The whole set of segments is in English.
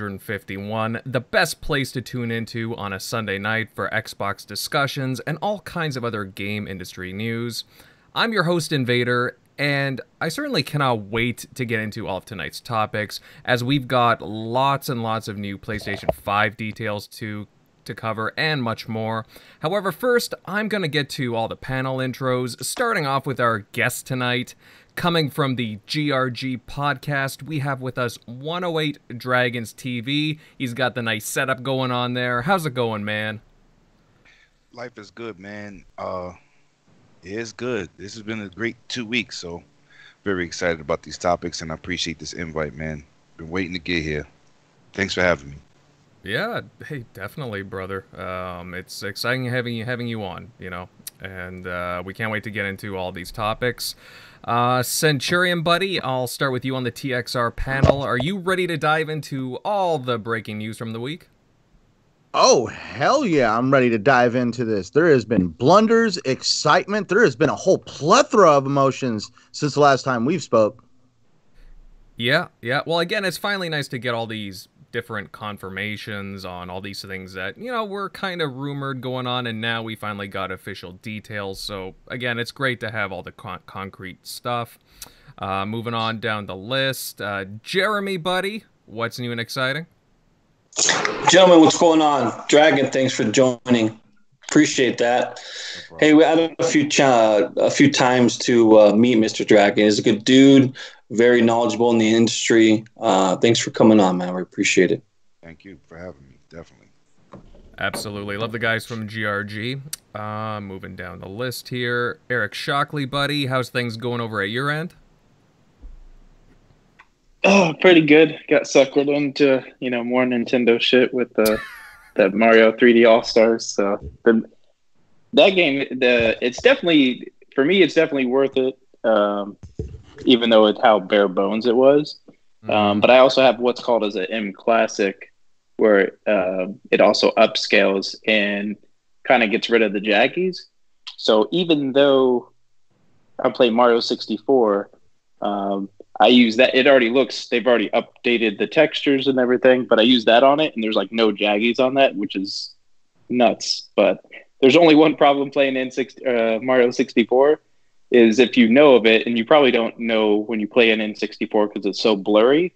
151, the best place to tune into on a Sunday night for Xbox discussions and all kinds of other game industry news. I'm your host, Invader, and I certainly cannot wait to get into all of tonight's topics, as we've got lots and lots of new PlayStation 5 details to cover and much more. However, first, I'm going to get to all the panel intros, starting off with our guest tonight. Coming from the GRG podcast, we have with us 108 Dragons TV. He's got the nice setup going on there. How's it going, man? Life is good, man. It's good. This has been a great 2 weeks, so very excited about these topics, and I appreciate this invite, man. Been waiting to get here. Thanks for having me. Yeah, hey, definitely, brother. It's exciting having you on, you know, and we can't wait to get into all these topics. Centurion buddy, I'll start with you on the TXR panel. Are you ready to dive into all the breaking news from the week? Oh, hell yeah, I'm ready to dive into this. There has been blunders, excitement. There has been a whole plethora of emotions since the last time we've spoke. Yeah. Well, again, it's finally nice to get all these different confirmations on all these things that, you know, were kind of rumored going on, and now we finally got official details. So again, it's great to have all the concrete stuff. Moving on down the list, Jeremy buddy, what's new and exciting? Gentlemen, what's going on? Dragon, thanks for joining, appreciate that. No, hey, we had a few times to meet Mr. Dragon. He's a good dude, very knowledgeable in the industry. Thanks for coming on, man. We appreciate it. Thank you for having me. Definitely. Absolutely. Love the guys from GRG. Moving down the list here. Eric Shockley, buddy. How's things going over at your end? Oh, pretty good. Got suckered into, you know, more Nintendo shit with that Mario 3D All-Stars. So that game, it's definitely, for me, it's definitely worth it. Even though it's how bare bones it was. But I also have what's called as an M Classic, where it also upscales and kind of gets rid of the jackies. So even though I play Mario 64, I use that. It already looks, they've already updated the textures and everything, but I use that on it, and there's like no jaggies on that, which is nuts. But there's only one problem playing Mario 64. Is if you know of it, and you probably don't know when you play an N64 because it's so blurry,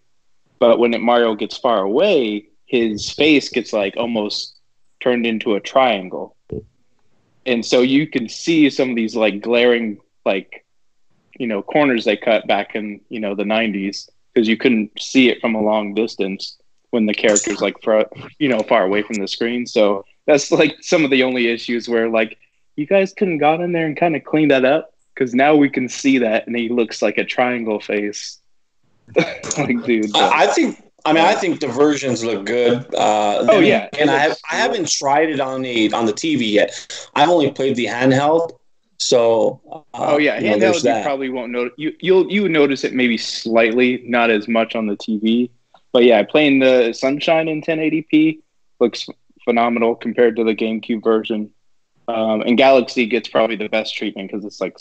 but when Mario gets far away, his face gets like almost turned into a triangle. And so you can see some of these like glaring, like, you know, corners they cut back in, you know, the 90s, because you couldn't see it from a long distance when the character's like, far away from the screen. So that's like some of the only issues where like, you guys couldn't got in there and kind of clean that up. Because now we can see that, and he looks like a triangle face. Like, dude, I think the versions look good. And I haven't tried it on the TV yet. I've only played the handheld, so handheld. You probably won't notice. You notice it maybe slightly, not as much on the TV. But yeah, playing the Sunshine in 1080p looks phenomenal compared to the GameCube version. And Galaxy gets probably the best treatment because it's like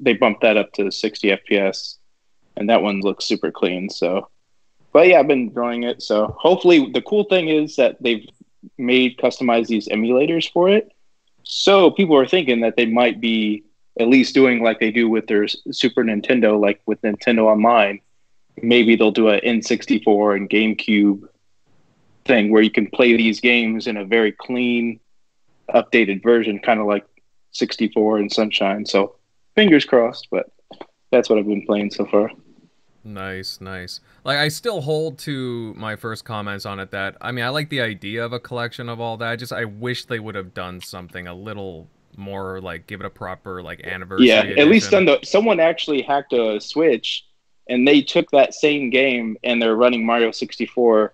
they bumped that up to 60 FPS, and that one looks super clean. So, but yeah, I've been enjoying it. So hopefully, the cool thing is that they've customized these emulators for it. So people are thinking that they might be at least doing like they do with their Super Nintendo, like with Nintendo Online. Maybe they'll do an N64 and GameCube thing where you can play these games in a very clean, updated version, kind of like 64 and Sunshine. So fingers crossed, but that's what I've been playing so far. Nice. Like, I still hold to my first comments on it, that I mean, I like the idea of a collection of all that. I wish they would have done something a little more, like give it a proper like anniversary edition. At least someone actually hacked a Switch, and they took that same game and they're running Mario 64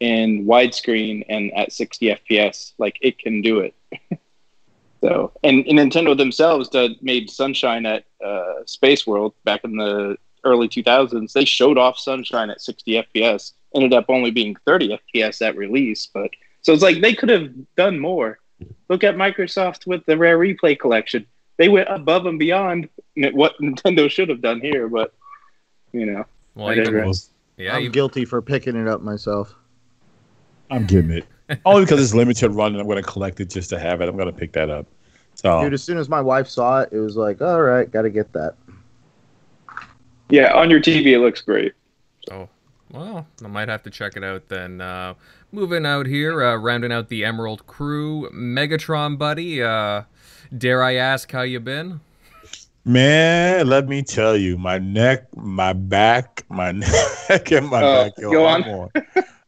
in widescreen and at 60 fps. like, it can do it. So, and Nintendo themselves made Sunshine at Space World back in the early 2000s. They showed off Sunshine at 60 fps, ended up only being 30 fps at release. But so it's like they could have done more. Look at Microsoft with the Rare Replay collection. They went above and beyond what Nintendo should have done here. But, you know, well, I'm guilty for picking it up myself. I'm getting it. Only because it's limited run and I'm going to collect it just to have it. I'm going to pick that up. So, dude, as soon as my wife saw it, it was like, all right, got to get that. Yeah, on your TV, it looks great. Oh, well, I might have to check it out then. Moving out here, rounding out the Emerald crew, Megatron buddy, dare I ask how you been? Man, let me tell you, my neck, my back, and my back. Yo, go on.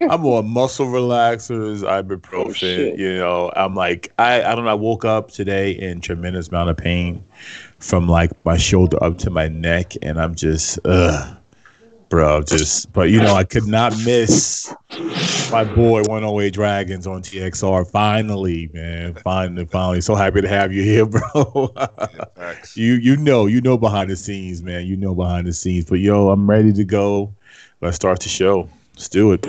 I'm on muscle relaxers, ibuprofen. You know, I'm like, I don't know. I woke up today in tremendous amount of pain from like my shoulder up to my neck, and I'm just, bro, just. But you know, I could not miss my boy 108 Dragons on TXR. Finally, man, finally. So happy to have you here, bro. you know behind the scenes, man. You know behind the scenes. But yo, I'm ready to go. Let's start the show. Let's do it.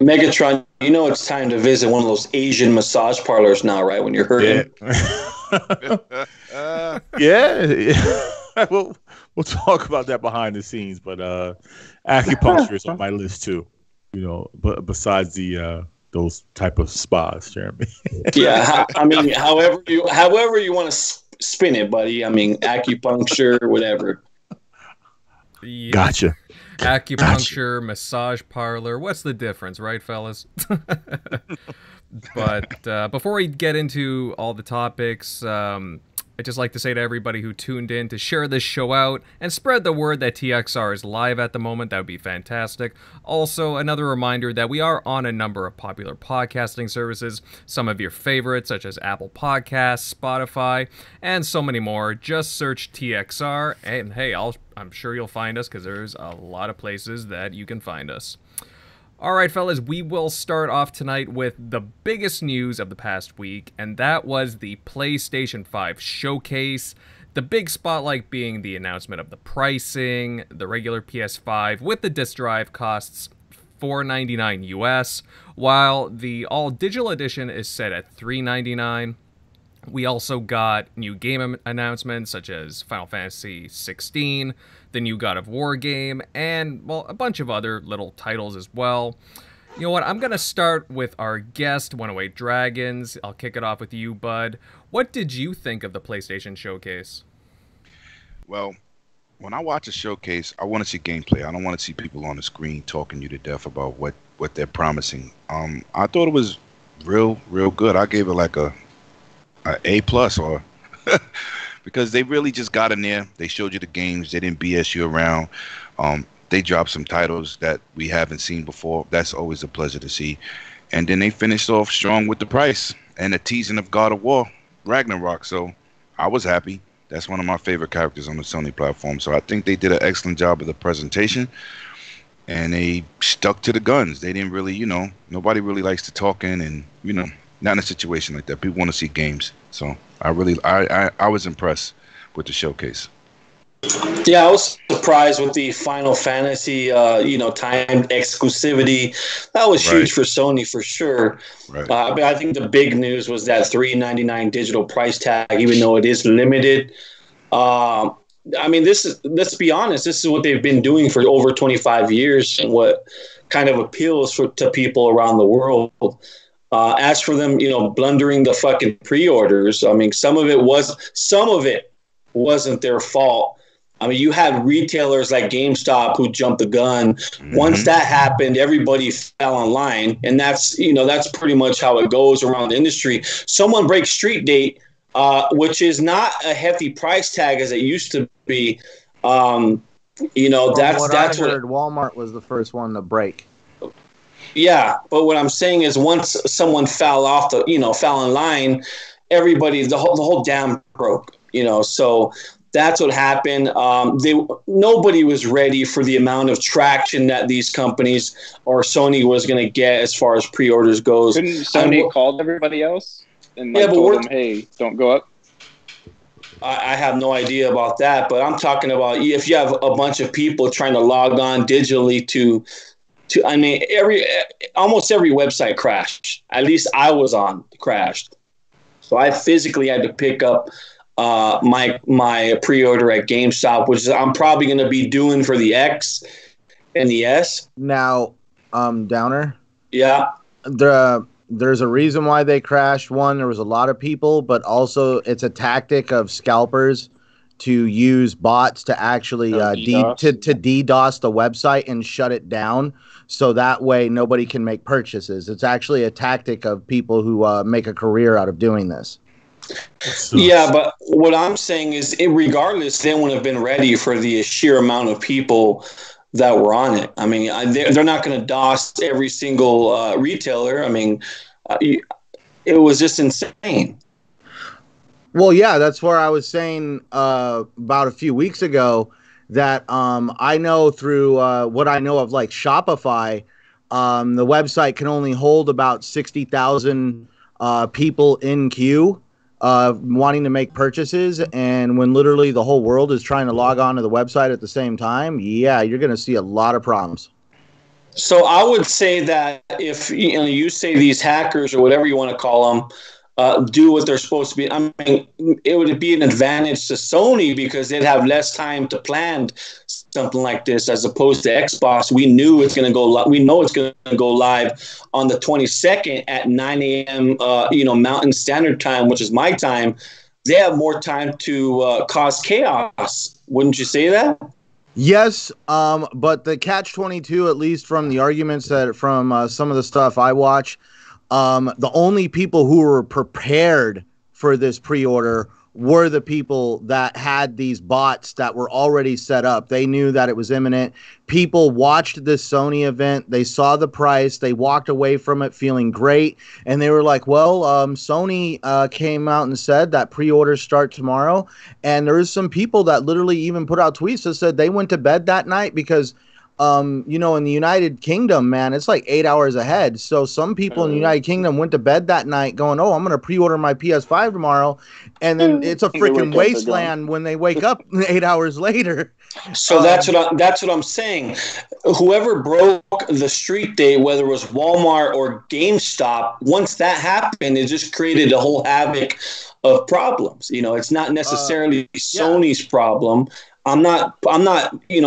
Megatron, you know it's time to visit one of those Asian massage parlors now, right? When you're hurting. Yeah. We'll talk about that behind the scenes, but acupuncture is on my list too. You know, but besides the those type of spas, Jeremy. Yeah, I mean, however you want to spin it, buddy. I mean, acupuncture, whatever. Yeah. Gotcha. Acupuncture, massage parlor. What's the difference, right, fellas? But before we get into all the topics, I'd just like to say to everybody who tuned in to share this show out and spread the word that TXR is live at the moment. That would be fantastic. Also, another reminder that we are on a number of popular podcasting services, some of your favorites, such as Apple Podcasts, Spotify, and so many more. Just search TXR, and hey, I'm sure you'll find us because there's a lot of places that you can find us. All right, fellas, we will start off tonight with the biggest news of the past week, and that was the PlayStation 5 showcase. The big spotlight being the announcement of the pricing, the regular PS5 with the disc drive costs $499 US, while the all-digital edition is set at $399. We also got new game announcements such as Final Fantasy 16, the new God of War game, and, well, a bunch of other little titles as well. You know what? I'm going to start with our guest, 108 Dragons. I'll kick it off with you, bud. What did you think of the PlayStation Showcase? Well, when I watch a showcase, I want to see gameplay. I don't want to see people on the screen talking you to death about what they're promising. I thought it was real good. I gave it like an A+ or because they really just got in there. They showed you the games. They didn't BS you around. They dropped some titles that we haven't seen before. That's always a pleasure to see. And then they finished off strong with the price and a teasing of God of War, Ragnarok. So I was happy. That's one of my favorite characters on the Sony platform. So I think they did an excellent job of the presentation. And they stuck to the guns. They didn't really, you know, nobody really likes to talk in and, you know, not in a situation like that. People want to see games. So I really, I was impressed with the showcase. Yeah, I was surprised with the Final Fantasy, you know, timed exclusivity. That was huge for Sony for sure. Right. But I think the big news was that $399 digital price tag, even though it is limited. I mean, this is, let's be honest, this is what they've been doing for over 25 years and what kind of appeals to people around the world. As for them, you know, blundering the fucking pre-orders, I mean, some of it wasn't their fault. I mean, you had retailers like GameStop who jumped the gun. Mm-hmm. Once that happened, everybody fell online, and that's, you know, that's pretty much how it goes around the industry. Someone breaks street date, which is not a hefty price tag as it used to be. You know, that's what I heard. Walmart was the first one to break. Yeah, but what I'm saying is once someone fell off the, you know, fell in line, everybody, the whole dam broke, you know, so that's what happened. Nobody was ready for the amount of traction that these companies or Sony was going to get as far as pre-orders goes. Couldn't Sony called everybody else and like, told them, hey, don't go up? I have no idea about that, but I'm talking about if you have a bunch of people trying to log on digitally to – I mean, almost every website crashed. At least I was on crashed, so I physically had to pick up my pre-order at GameStop, which is, I'm probably going to be doing for the X and the S. Now, Downer. Yeah. there's a reason why they crashed. One, there was a lot of people, but also it's a tactic of scalpers to use bots to actually DDoS the website and shut it down, so that way nobody can make purchases. It's actually a tactic of people who make a career out of doing this. Yeah, but what I'm saying is, regardless, they wouldn't have been ready for the sheer amount of people that were on it. I mean, they're not going to DOS every single retailer. I mean, it was just insane. Well, yeah, that's where I was saying about a few weeks ago that I know through what I know of, like Shopify, the website can only hold about 60,000 people in queue wanting to make purchases. And when literally the whole world is trying to log on to the website at the same time, yeah, you're going to see a lot of problems. So I would say that if you say these hackers or whatever you want to call them, do what they're supposed to be. I mean, it would be an advantage to Sony because they'd have less time to plan something like this as opposed to Xbox. We knew it's going to go live. We know it's going to go live on the 22nd at 9 a.m. Mountain Standard Time, which is my time. They have more time to cause chaos. Wouldn't you say that? Yes, but the catch-22, at least from the arguments that from some of the stuff I watch. The only people who were prepared for this pre-order were the people that had these bots that were already set up. They knew that it was imminent. People watched this Sony event. They saw the price. They walked away from it feeling great. And they were like, well, Sony came out and said that pre-orders start tomorrow. And there is some people that literally even put out tweets that said they went to bed that night because in the United Kingdom, man, it's like 8 hours ahead. So some people in the United Kingdom went to bed that night going, oh, I'm going to pre-order my PS5 tomorrow. And then it's a freaking wasteland when they wake up 8 hours later. So that's what I'm saying. Whoever broke the street day, whether it was Walmart or GameStop, once that happened, it just created a whole havoc of problems. It's not necessarily Sony's problem. I'm not,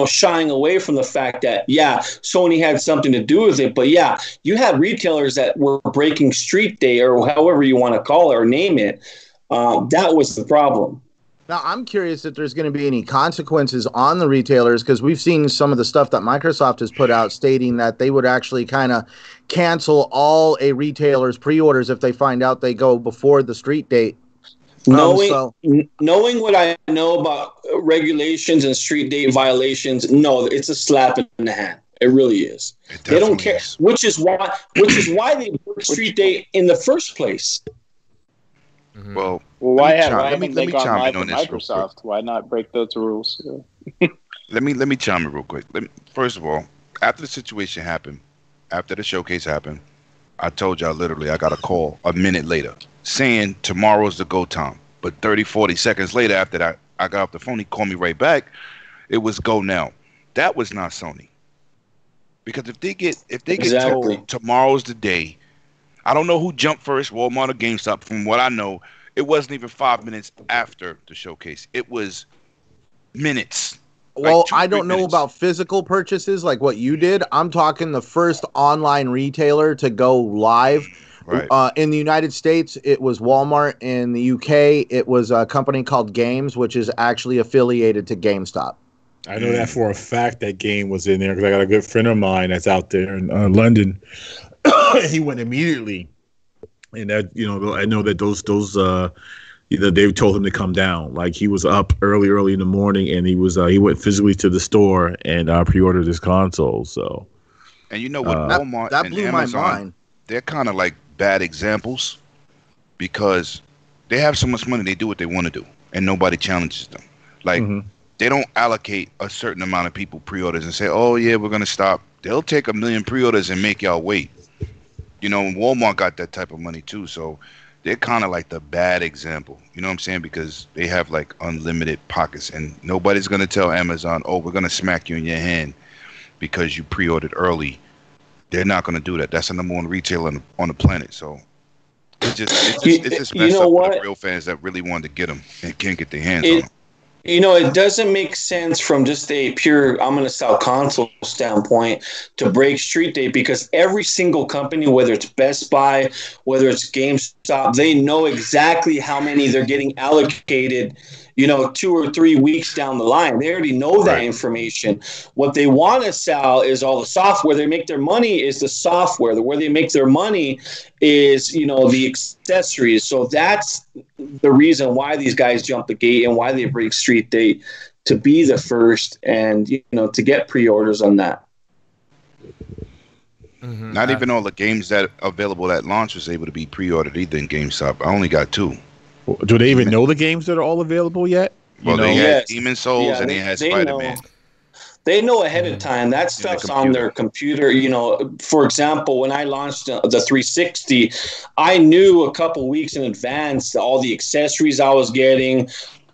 shying away from the fact that, yeah, Sony had something to do with it. But, yeah, you had retailers that were breaking street day or however you want to call it or name it. That was the problem. Now, I'm curious if there's going to be any consequences on the retailers because we've seen some of the stuff that Microsoft has put out stating that they would actually kind of cancel all a retailer's pre-orders if they find out they go before the street date. Knowing what I know about regulations and street date violations, no, it's a slap in the hand. It really is. They don't care, which is why they broke street date in the first place. Mm-hmm. Well, why have Ryan gone on Microsoft? Why not break those rules? Yeah. let me chime in real quick. First of all, after the situation happened, after the showcase happened, I told y'all literally I got a call a minute later saying tomorrow's the go time. But 30-40 seconds later after that, I got off the phone. He called me right back. It was go now. That was not Sony. Because if they get told tomorrow's the day, I don't know who jumped first, Walmart or GameStop. From what I know, it wasn't even 5 minutes after the showcase. It was minutes. Well, like I don't know about physical purchases like what you did. I'm talking the first online retailer to go live. Right. In the United States, it was Walmart. In the UK, it was a company called Games, which is actually affiliated to GameStop. I know that for a fact that Game was in there because I got a good friend of mine that's out there in London. He went immediately. And that, I know that those they told him to come down. Like he was up early in the morning, and he was he went physically to the store and pre-ordered his console. So, and what Walmart that blew and Amazon, my mind. They're kind of like bad examples because they have so much money, they do what they want to do, and nobody challenges them. Like they don't allocate a certain amount of people pre-orders and say, "Oh yeah, we're gonna stop." They'll take 1 million pre-orders and make y'all wait. And Walmart got that type of money too, so. They're kind of like the bad example. You know what I'm saying? Because they have like unlimited pockets and nobody's going to tell Amazon, oh, we're going to smack you in your hand because you pre-ordered early. They're not going to do that. That's the number one retailer on the planet. So it's just messed up for the real fans that really wanted to get them and can't get their hands on them. You know, it doesn't make sense from just a pure, I'm going to sell console standpoint to break street day, because every single company, whether it's Best Buy, whether it's GameStop, they know exactly how many they're getting allocated, you know, 2 or 3 weeks down the line. They already know that information. What they want to sell is all the software. They make their money is the software. Where they make their money is, you know, the accessories. So that's the reason why these guys jump the gate and why they break street date to be the first, and you know, to get pre-orders on that. Mm-hmm. Not even all the games that available at launch was able to be pre-ordered either in GameStop. I only got 2. Do they even know the games that are all available yet? Well, they had Demon Souls and they had Spider-Man. They know ahead of time. That stuff's on their computer. You know, for example, when I launched the 360, I knew a couple weeks in advance all the accessories I was getting,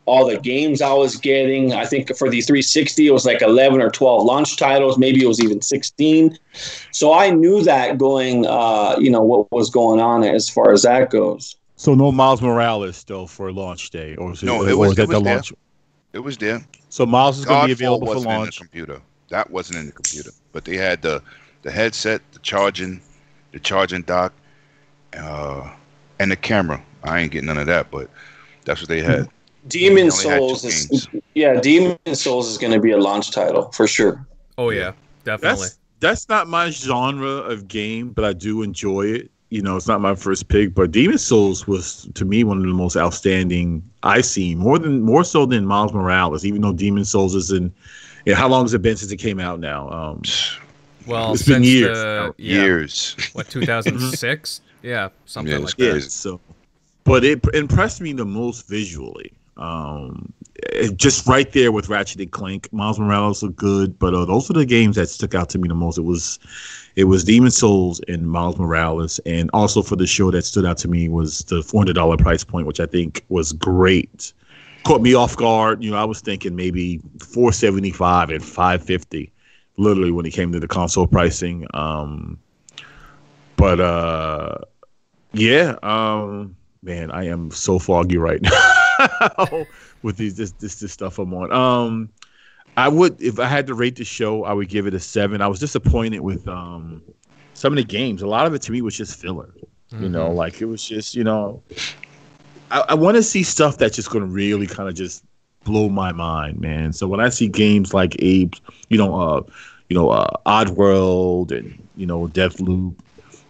all the games I was getting. I think for the 360, it was like 11 or 12 launch titles. Maybe it was even 16. So I knew that going, you know, what was going on as far as that goes. So no Miles Morales, though, for launch day? Or was it, no, it was at the launch? It was there. So Miles is going to be available for launch. In the computer. That wasn't in the computer. But they had the headset, the charging dock, and the camera. I ain't getting none of that, but that's what they had. Demon Souls is going to be a launch title for sure. Oh yeah, definitely. That's not my genre of game, but I do enjoy it. You know, it's not my first pick, but Demon Souls was to me one of the most outstanding I've seen, more so than Miles Morales. Even though Demon Souls is in, you know, how long has it been since it came out now? Well, it's been years. Years. What, 2006? Yeah, something like that. Yeah, so. But it impressed me the most visually. Just right there with Ratchet and Clank. Miles Morales looked good, but those are the games that stuck out to me the most. It was Demon Souls and Miles Morales, and also for the show that stood out to me was the $400 price point, which I think was great. Caught me off guard. You know, I was thinking maybe $475 and $550, literally when it came to the console pricing. Man, I am so foggy right now with this stuff I'm on. I would, if I had to rate the show, I would give it a 7. I was disappointed with some of the games. A lot of it to me was just filler. Mm-hmm. You know, like it was just, you know, I want to see stuff that's just going to really kind of just blow my mind, man. So when I see games like Abe, Oddworld, and you know, Deathloop,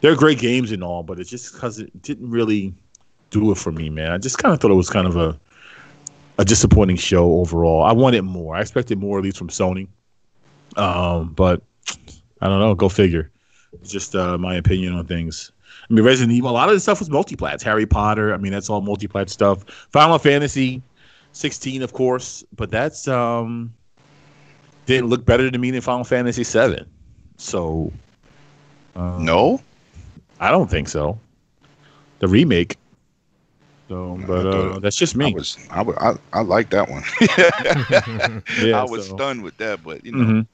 they're great games and all, but it's just because it didn't really do it for me, man. I just kind of thought it was kind of a disappointing show overall. I wanted more. I expected more, at least from Sony. But I don't know. Go figure. It's just my opinion on things. I mean, Resident Evil, a lot of this stuff was multiplats. Harry Potter, I mean, that's all multiplat stuff. Final Fantasy 16, of course, but that's didn't look better to me than Final Fantasy 7. So no? I don't think so. The remake. So, but that's just me. I like that one. Yeah, I was stunned with that, but you know,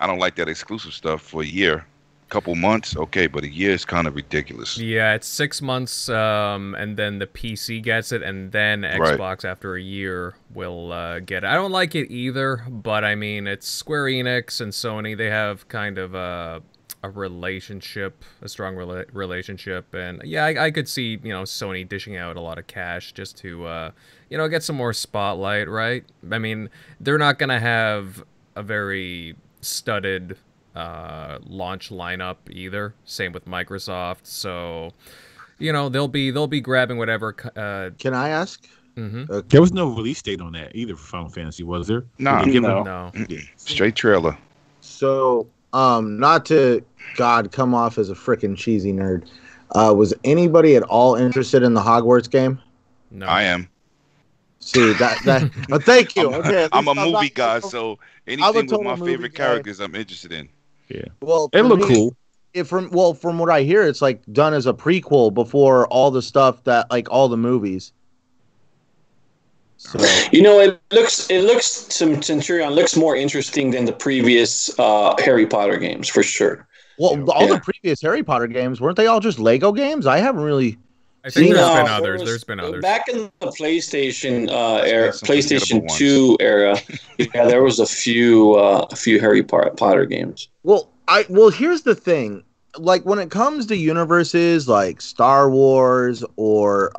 I don't like that exclusive stuff for a year, couple months, okay, but a year is kind of ridiculous. Yeah, it's 6 months, and then the PC gets it, and then Xbox after a year will get it. I don't like it either, but I mean, it's Square Enix and Sony. They have kind of a relationship, a strong relationship, and yeah, I could see, you know, Sony dishing out a lot of cash just to you know, get some more spotlight, right? I mean, they're not gonna have a very studded launch lineup either, same with Microsoft, so you know, they'll be grabbing whatever. Can I ask? Mm-hmm. There was no release date on that either for Final Fantasy, was there? No. Straight trailer. So not to come off as a freaking cheesy nerd. Was anybody at all interested in the Hogwarts game? No, I am. See that. Oh, thank you. Okay, I'm a movie guy, so anything with my favorite characters, I'm interested in. Yeah. Well, it looked cool. From what I hear, it's like done as a prequel before all the stuff that like all the movies. So. You know, Centurion looks more interesting than the previous Harry Potter games for sure. Well, all the previous Harry Potter games, weren't they all just Lego games? I haven't really I think there's been others. Back in the PlayStation era, PlayStation 2 era, yeah, there was a few Harry Potter games. Well, here's the thing. Like, when it comes to universes like Star Wars or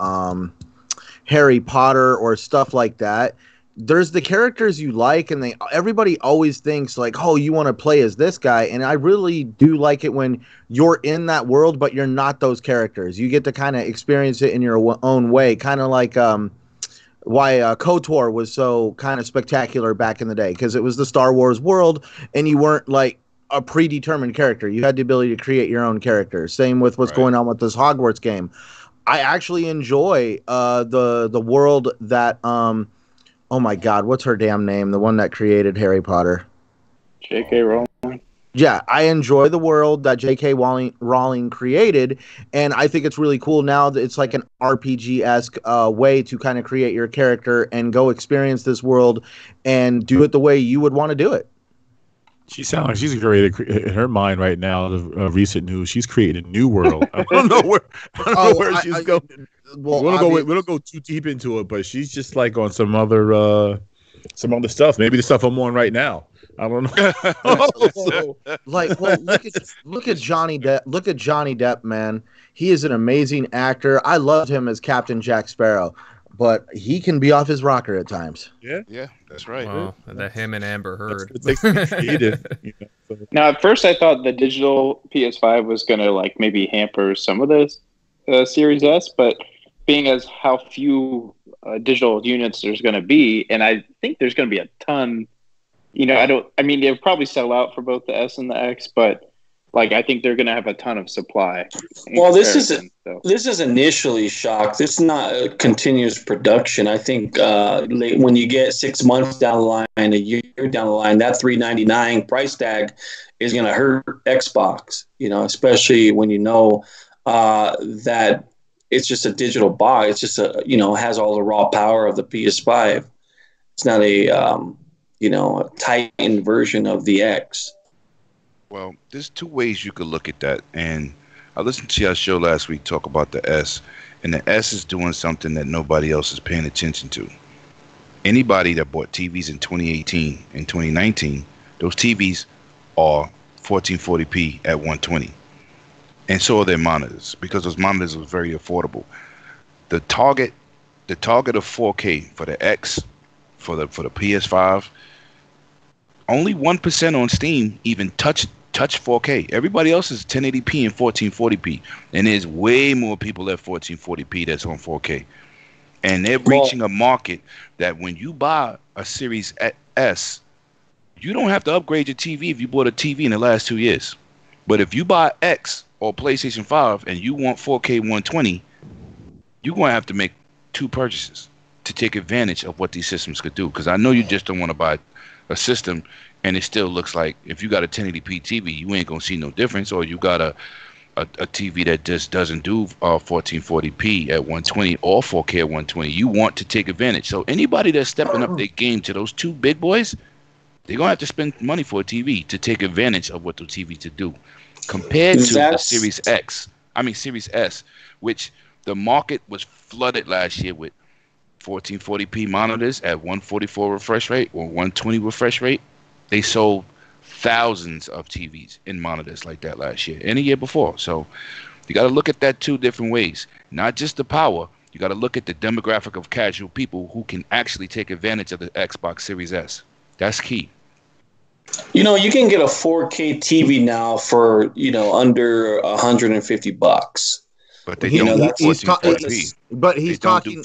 Harry Potter or stuff like that, there's the characters you like, and everybody always thinks like, oh, you want to play as this guy. And I really do like it when you're in that world, but you're not those characters. You get to kind of experience it in your own way, kind of like why KOTOR was so kind of spectacular back in the day, because it was the Star Wars world, and you weren't like a predetermined character. You had the ability to create your own character. Same with what's going on with this Hogwarts game. I actually enjoy the world that oh my God, what's her damn name? The one that created Harry Potter. J.K. Rowling. Yeah, I enjoy the world that J.K. Rowling created, and I think it's really cool now that it's like an RPG-esque way to kind of create your character and go experience this world and do it the way you would want to do it. She sounds like she's created, in her mind right now, the recent news, she's created a new world. I don't know where she's going. Well, we don't go too deep into it, but she's just like on some other stuff. Maybe the stuff I'm on right now. I don't know. Look at Johnny Depp. Look at Johnny Depp, man. He is an amazing actor. I loved him as Captain Jack Sparrow, but he can be off his rocker at times. Yeah, that's right. Wow. That him and Amber Heard. Now, at first, I thought the digital PS5 was gonna like maybe hamper some of those Series S, but being as how few digital units there's going to be, and I think there's going to be a ton. I mean, they'll probably sell out for both the S and the X, but like I think they're going to have a ton of supply. Well, this is initially shocked. It's not a continuous production. I think when you get 6 months down the line, a year down the line, that $399 price tag is going to hurt Xbox. Especially when that it's just a digital box. It's just has all the raw power of the PS5. It's not a tightened version of the X. Well, there's two ways you could look at that. And I listened to your show last week talk about the S, and the S is doing something that nobody else is paying attention to. Anybody that bought TVs in 2018 and 2019, those TVs are 1440p at 120. And so are their monitors, because those monitors were very affordable. The target of 4K for the X, for the PS5, only 1% on Steam even touch 4K. Everybody else is 1080p and 1440p, and there's way more people at 1440p that's on 4K. And they're reaching a market that when you buy a Series S, you don't have to upgrade your TV if you bought a TV in the last 2 years. But if you buy X or PlayStation 5 and you want 4K 120, you're going to have to make two purchases to take advantage of what these systems could do. Because I know you just don't want to buy a system and it still looks like if you got a 1080p TV, you ain't going to see no difference. Or you got a TV that just doesn't do 1440p at 120 or 4K at 120. You want to take advantage. So anybody that's stepping up their game to those two big boys, they're going to have to spend money for a TV to take advantage of what the TV to do. Compared to the Series S, which the market was flooded last year with 1440p monitors at 144 refresh rate or 120 refresh rate. They sold thousands of TVs and monitors like that last year and the year before. So you got to look at that two different ways. Not just the power. You got to look at the demographic of casual people who can actually take advantage of the Xbox Series S. That's key. You can get a 4K TV now for, under $150. But they don't do 1440p. But he's talking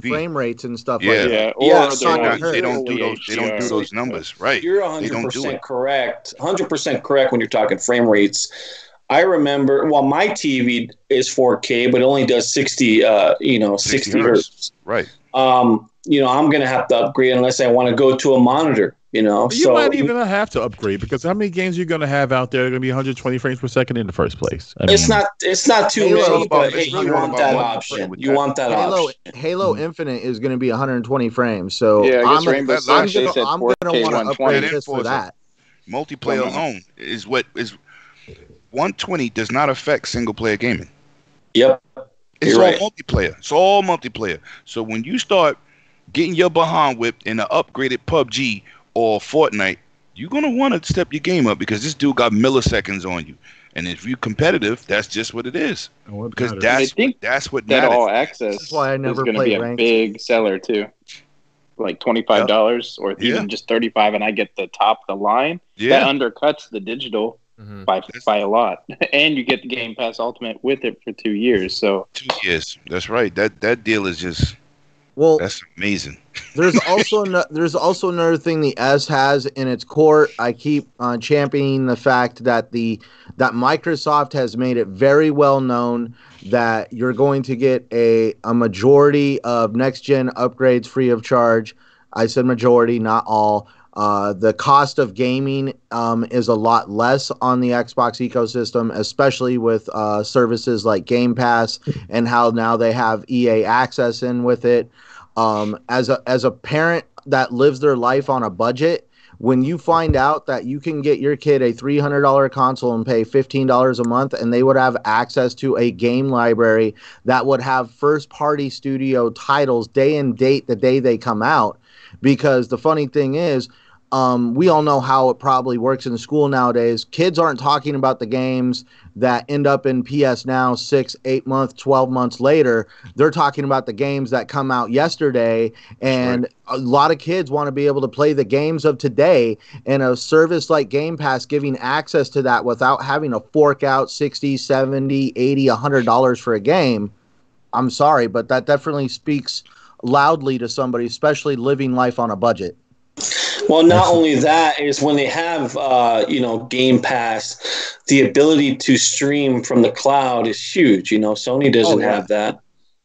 frame rates and stuff like that. They don't do those. They don't do those numbers, right? You're 100% correct. 100% correct when you're talking frame rates. I remember. Well, my TV is 4K, but it only does 60 hertz. Right. I'm gonna have to upgrade unless I want to go to a monitor. You might even have to upgrade because how many games you're going to have out there are going to be 120 frames per second in the first place? It's not too many, but you want that option. You want that option. Halo Infinite is going to be 120 frames, so I'm going to want to upgrade just for that. Multiplayer alone is what is 120 does not affect single player gaming. Yep. It's all multiplayer. It's all multiplayer. So when you start getting your behind whipped in an upgraded PUBG or Fortnite, you're going to want to step your game up because this dude got milliseconds on you. And if you're competitive, that's just what it is. Because that's what matters. That all access is going to be a big seller too. Like $25 or even just $35 and I get the top of the line. Yeah. That undercuts the digital by a lot. And you get the Game Pass Ultimate with it for 2 years. So 2 years. That's right. That deal is just that's amazing. There's also there's also another thing the S has in its core. I keep championing the fact that that Microsoft has made it very well known that you're going to get a majority of next gen upgrades free of charge. I said majority, not all. The cost of gaming is a lot less on the Xbox ecosystem, especially with services like Game Pass and how now they have EA access in with it. As a parent that lives their life on a budget, when you find out that you can get your kid a $300 console and pay $15 a month, and they would have access to a game library that would have first-party studio titles day and date the day they come out, because the funny thing is, we all know how it probably works in school nowadays. Kids aren't talking about the games that end up in PS Now 6, 8 months, 12 months later. They're talking about the games that come out yesterday. And a lot of kids want to be able to play the games of today. And a service like Game Pass giving access to that without having to fork out $60, $70, $80, $100 for a game. I'm sorry, but that definitely speaks loudly to somebody, especially living life on a budget. Well, not only that is when they have, Game Pass, the ability to stream from the cloud is huge. You know, Sony doesn't have that.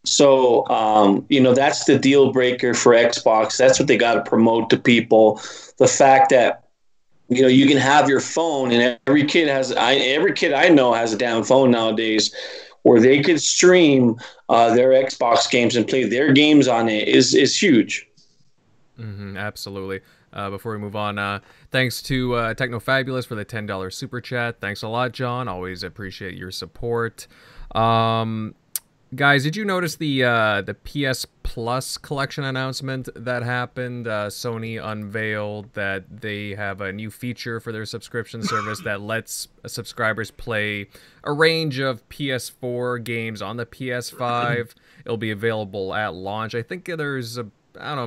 So, that's the deal breaker for Xbox. That's what they got to promote to people. The fact that, you can have your phone, and every kid I know has a damn phone nowadays, where they could stream their Xbox games and play their games on it is huge. Mm-hmm, absolutely. Before we move on, thanks to Technofabulous for the $10 super chat. Thanks a lot, John. Always appreciate your support. Guys, did you notice the PS Plus collection announcement that happened? Sony unveiled that they have a new feature for their subscription service that lets subscribers play a range of PS4 games on the PS5. It'll be available at launch. I think there's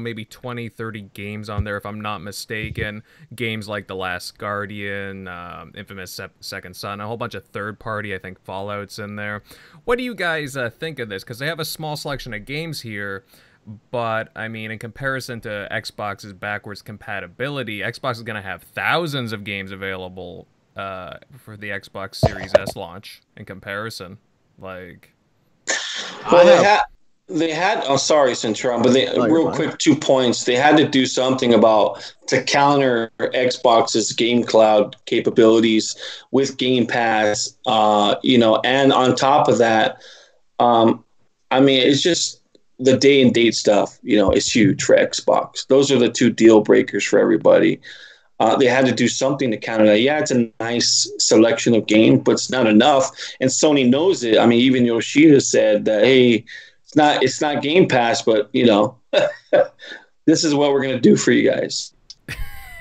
maybe 20, 30 games on there, if I'm not mistaken. Games like The Last Guardian, Infamous Second Son, a whole bunch of third-party, I think, Fallout's in there. What do you guys think of this? Because they have a small selection of games here, but, I mean, in comparison to Xbox's backwards compatibility, Xbox is going to have thousands of games available for the Xbox Series S launch in comparison. Like, they had, Centron, but real quick, 2 points. They had to do something to counter Xbox's game cloud capabilities with Game Pass, and on top of that, it's just the day and date stuff, it's huge for Xbox. Those are the two deal breakers for everybody. They had to do something to counter that. Yeah, it's a nice selection of games, but it's not enough. And Sony knows it. I mean, even Yoshida said that, hey, It's not Game Pass, but this is what we're gonna do for you guys.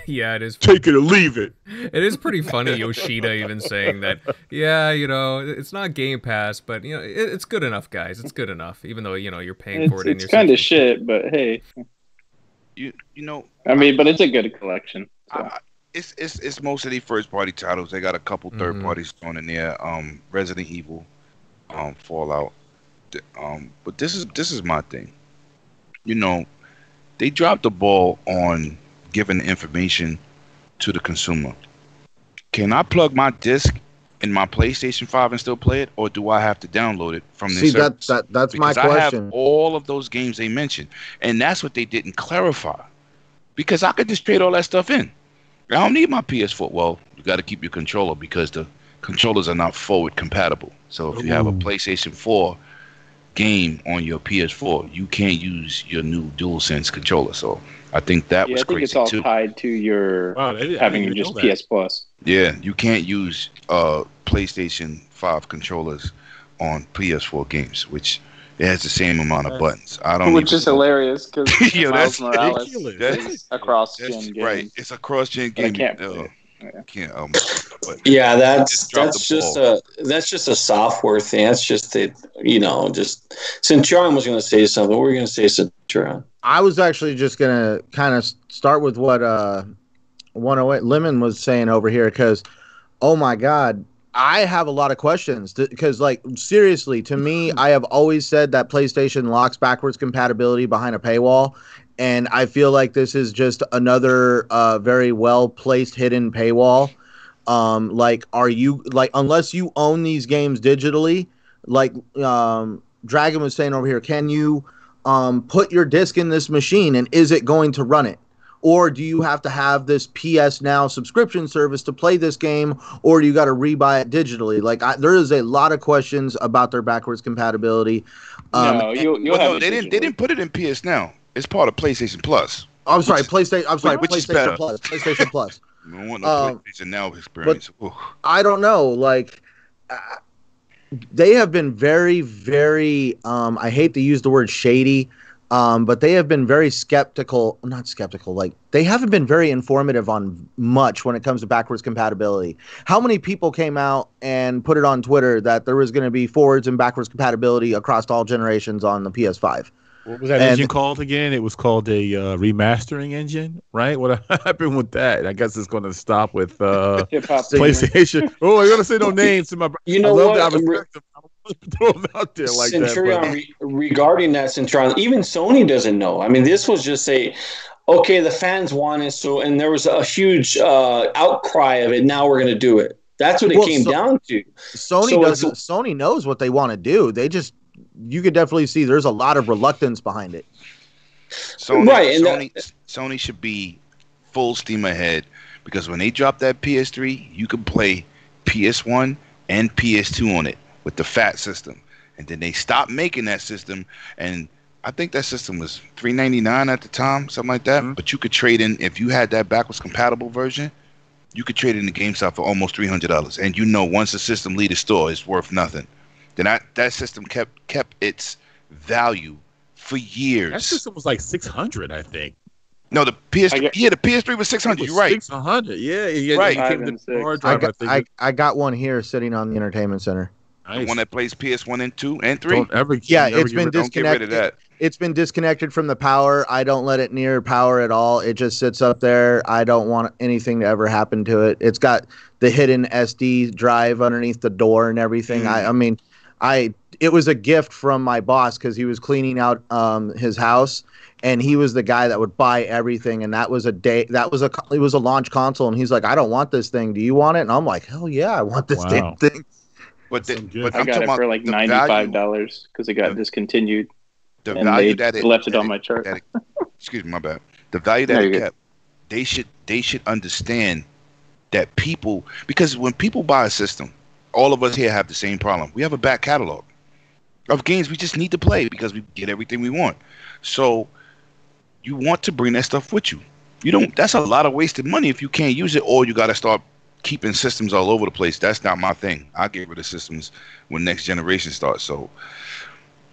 Yeah, it is. Take it or leave it. It is pretty funny, Yoshida even saying that. Yeah, it's not Game Pass, but it's good enough, guys. It's good enough, even though you're paying for it. It's kind of shit, but hey, but it's a good collection. So. It's mostly first party titles. They got a couple third parties thrown in there. Resident Evil, Fallout. But this is my thing. They dropped the ball on giving the information to the consumer. Can I plug my disc in my PlayStation 5 and still play it, or do I have to download it from the service? That's because my question. I have all of those games they mentioned, and that's what they didn't clarify. Because I could just trade all that stuff in. I don't need my PS4. Well, you got to keep your controller because the controllers are not forward compatible. So if you have a PlayStation 4 game on your PS4, you can't use your new DualSense controller. So I think that was crazy too. I think it's all tied to your having just PS Plus. Yeah, you can't use PlayStation 5 controllers on PS4 games, which It has the same amount of buttons. I don't. Which is hilarious because Miles Morales is a cross-gen game. Right, it's a cross-gen game. Yeah, that's just a software thing. That's just the Centurion was going to say something. We're going to say Centurion. I was actually just going to kind of start with what 108 Lemon was saying over here because, oh my God, I have a lot of questions because, like, seriously, to me, I have always said that PlayStation locks backwards compatibility behind a paywall. And I feel like this is just another very well-placed hidden paywall. Unless you own these games digitally, like Dragon was saying over here, can you put your disc in this machine and is it going to run it? Or do you have to have this PS Now subscription service to play this game, or do you got to rebuy it digitally? Like, there is a lot of questions about their backwards compatibility. They didn't put it in PS Now. It's part of PlayStation Plus. I'm sorry, PlayStation Plus. PlayStation Plus. I don't want no PlayStation Now experience. I don't know. Like, they have been very, very. I hate to use the word shady, but they have been very skeptical. Not skeptical. Like, they haven't been very informative on much when it comes to backwards compatibility. How many people came out and put it on Twitter that there was going to be forwards and backwards compatibility across all generations on the PS5? What was that engine called again? It was called a remastering engine, right? What happened with that? I guess it's going to stop with PlayStation. Oh, I'm going to say no names to my brother. You know what? I respect them. I don't throw them out there like Centurion, that. Regarding that, Centurion, even Sony doesn't know. I mean, this was just the fans want it, so, and there was a huge outcry of it. Now we're going to do it. That's what it came down to. Sony knows what they want to do. They just... You could definitely see there's a lot of reluctance behind it. Sony should be full steam ahead because when they drop that PS3, you can play PS1 and PS2 on it with the fat system. And then they stopped making that system, and I think that system was $399 at the time, something like that. Mm-hmm. But you could trade in, if you had that backwards compatible version, you could trade in the GameStop for almost $300. And once the system leaves the store, it's worth nothing. Then that system kept its value for years. That system was like $600, I think. No, the PS3. The PS3 was $600. You're right. $600. Yeah. Right. I got one here sitting on the entertainment center. Nice. The one that plays PS1 and 2 and 3. Don't get rid of that. It's been disconnected from the power. I don't let it near power at all. It just sits up there. I don't want anything to ever happen to it. It's got the hidden SD drive underneath the door and everything. Mm. It was a gift from my boss because he was cleaning out his house, and he was the guy that would buy everything. And it was a launch console, and he's like, "I don't want this thing. Do you want it?" And I'm like, "Hell yeah, I want this damn thing." But I got it for like $95 because it got discontinued. The value that it kept. They should understand that people, because when people buy a system. All of us here have the same problem. We have a back catalog of games we just need to play because we get everything we want. So you want to bring that stuff with you. You don't. That's a lot of wasted money if you can't use it, or you got to start keeping systems all over the place. That's not my thing. I get rid of systems when next generation starts. So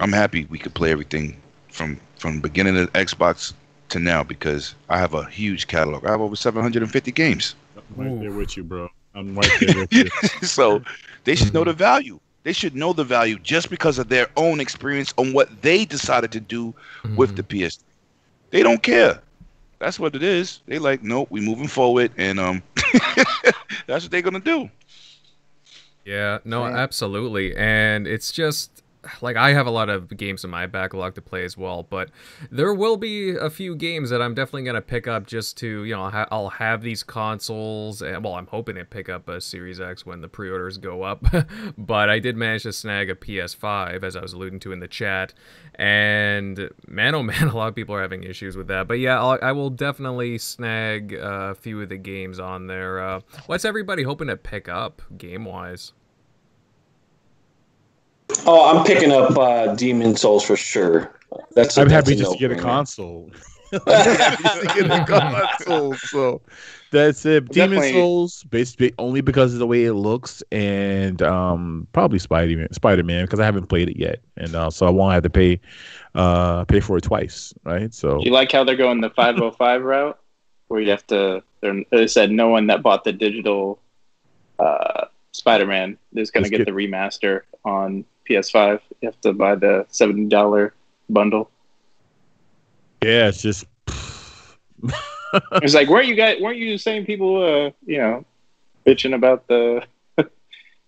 I'm happy we could play everything from beginning of Xbox to now because I have a huge catalog. I have over 750 games. I'm right there with you, bro. I'm right there with you. So they should know the value. They should know the value just because of their own experience on what they decided to do with the PS3. They don't care. That's what it is. They like, nope, we're moving forward, and that's what they're gonna do. Yeah, no, absolutely. And it's just like I have a lot of games in my backlog to play as well, but there will be a few games that I'm definitely going to pick up just to, I'll have these consoles, and I'm hoping to pick up a Series X when the pre-orders go up, but I did manage to snag a PS5, as I was alluding to in the chat, and man, oh man, a lot of people are having issues with that, but yeah, I will definitely snag a few of the games on there. What's everybody hoping to pick up game-wise? Oh, I'm picking up Demon Souls for sure. I'm happy just to get a console. Obviously getting consoles, so that's it. Demon Souls, basically only because of the way it looks, and probably Spider-Man because I haven't played it yet, and so I won't have to pay for it twice, right? So you like how they're going the 505 route, where you have to. They said no one that bought the digital Spider-Man is going to get the remaster on PS5. You have to buy the $70 bundle. Yeah, it's just. It's like, weren't you the same people, bitching about the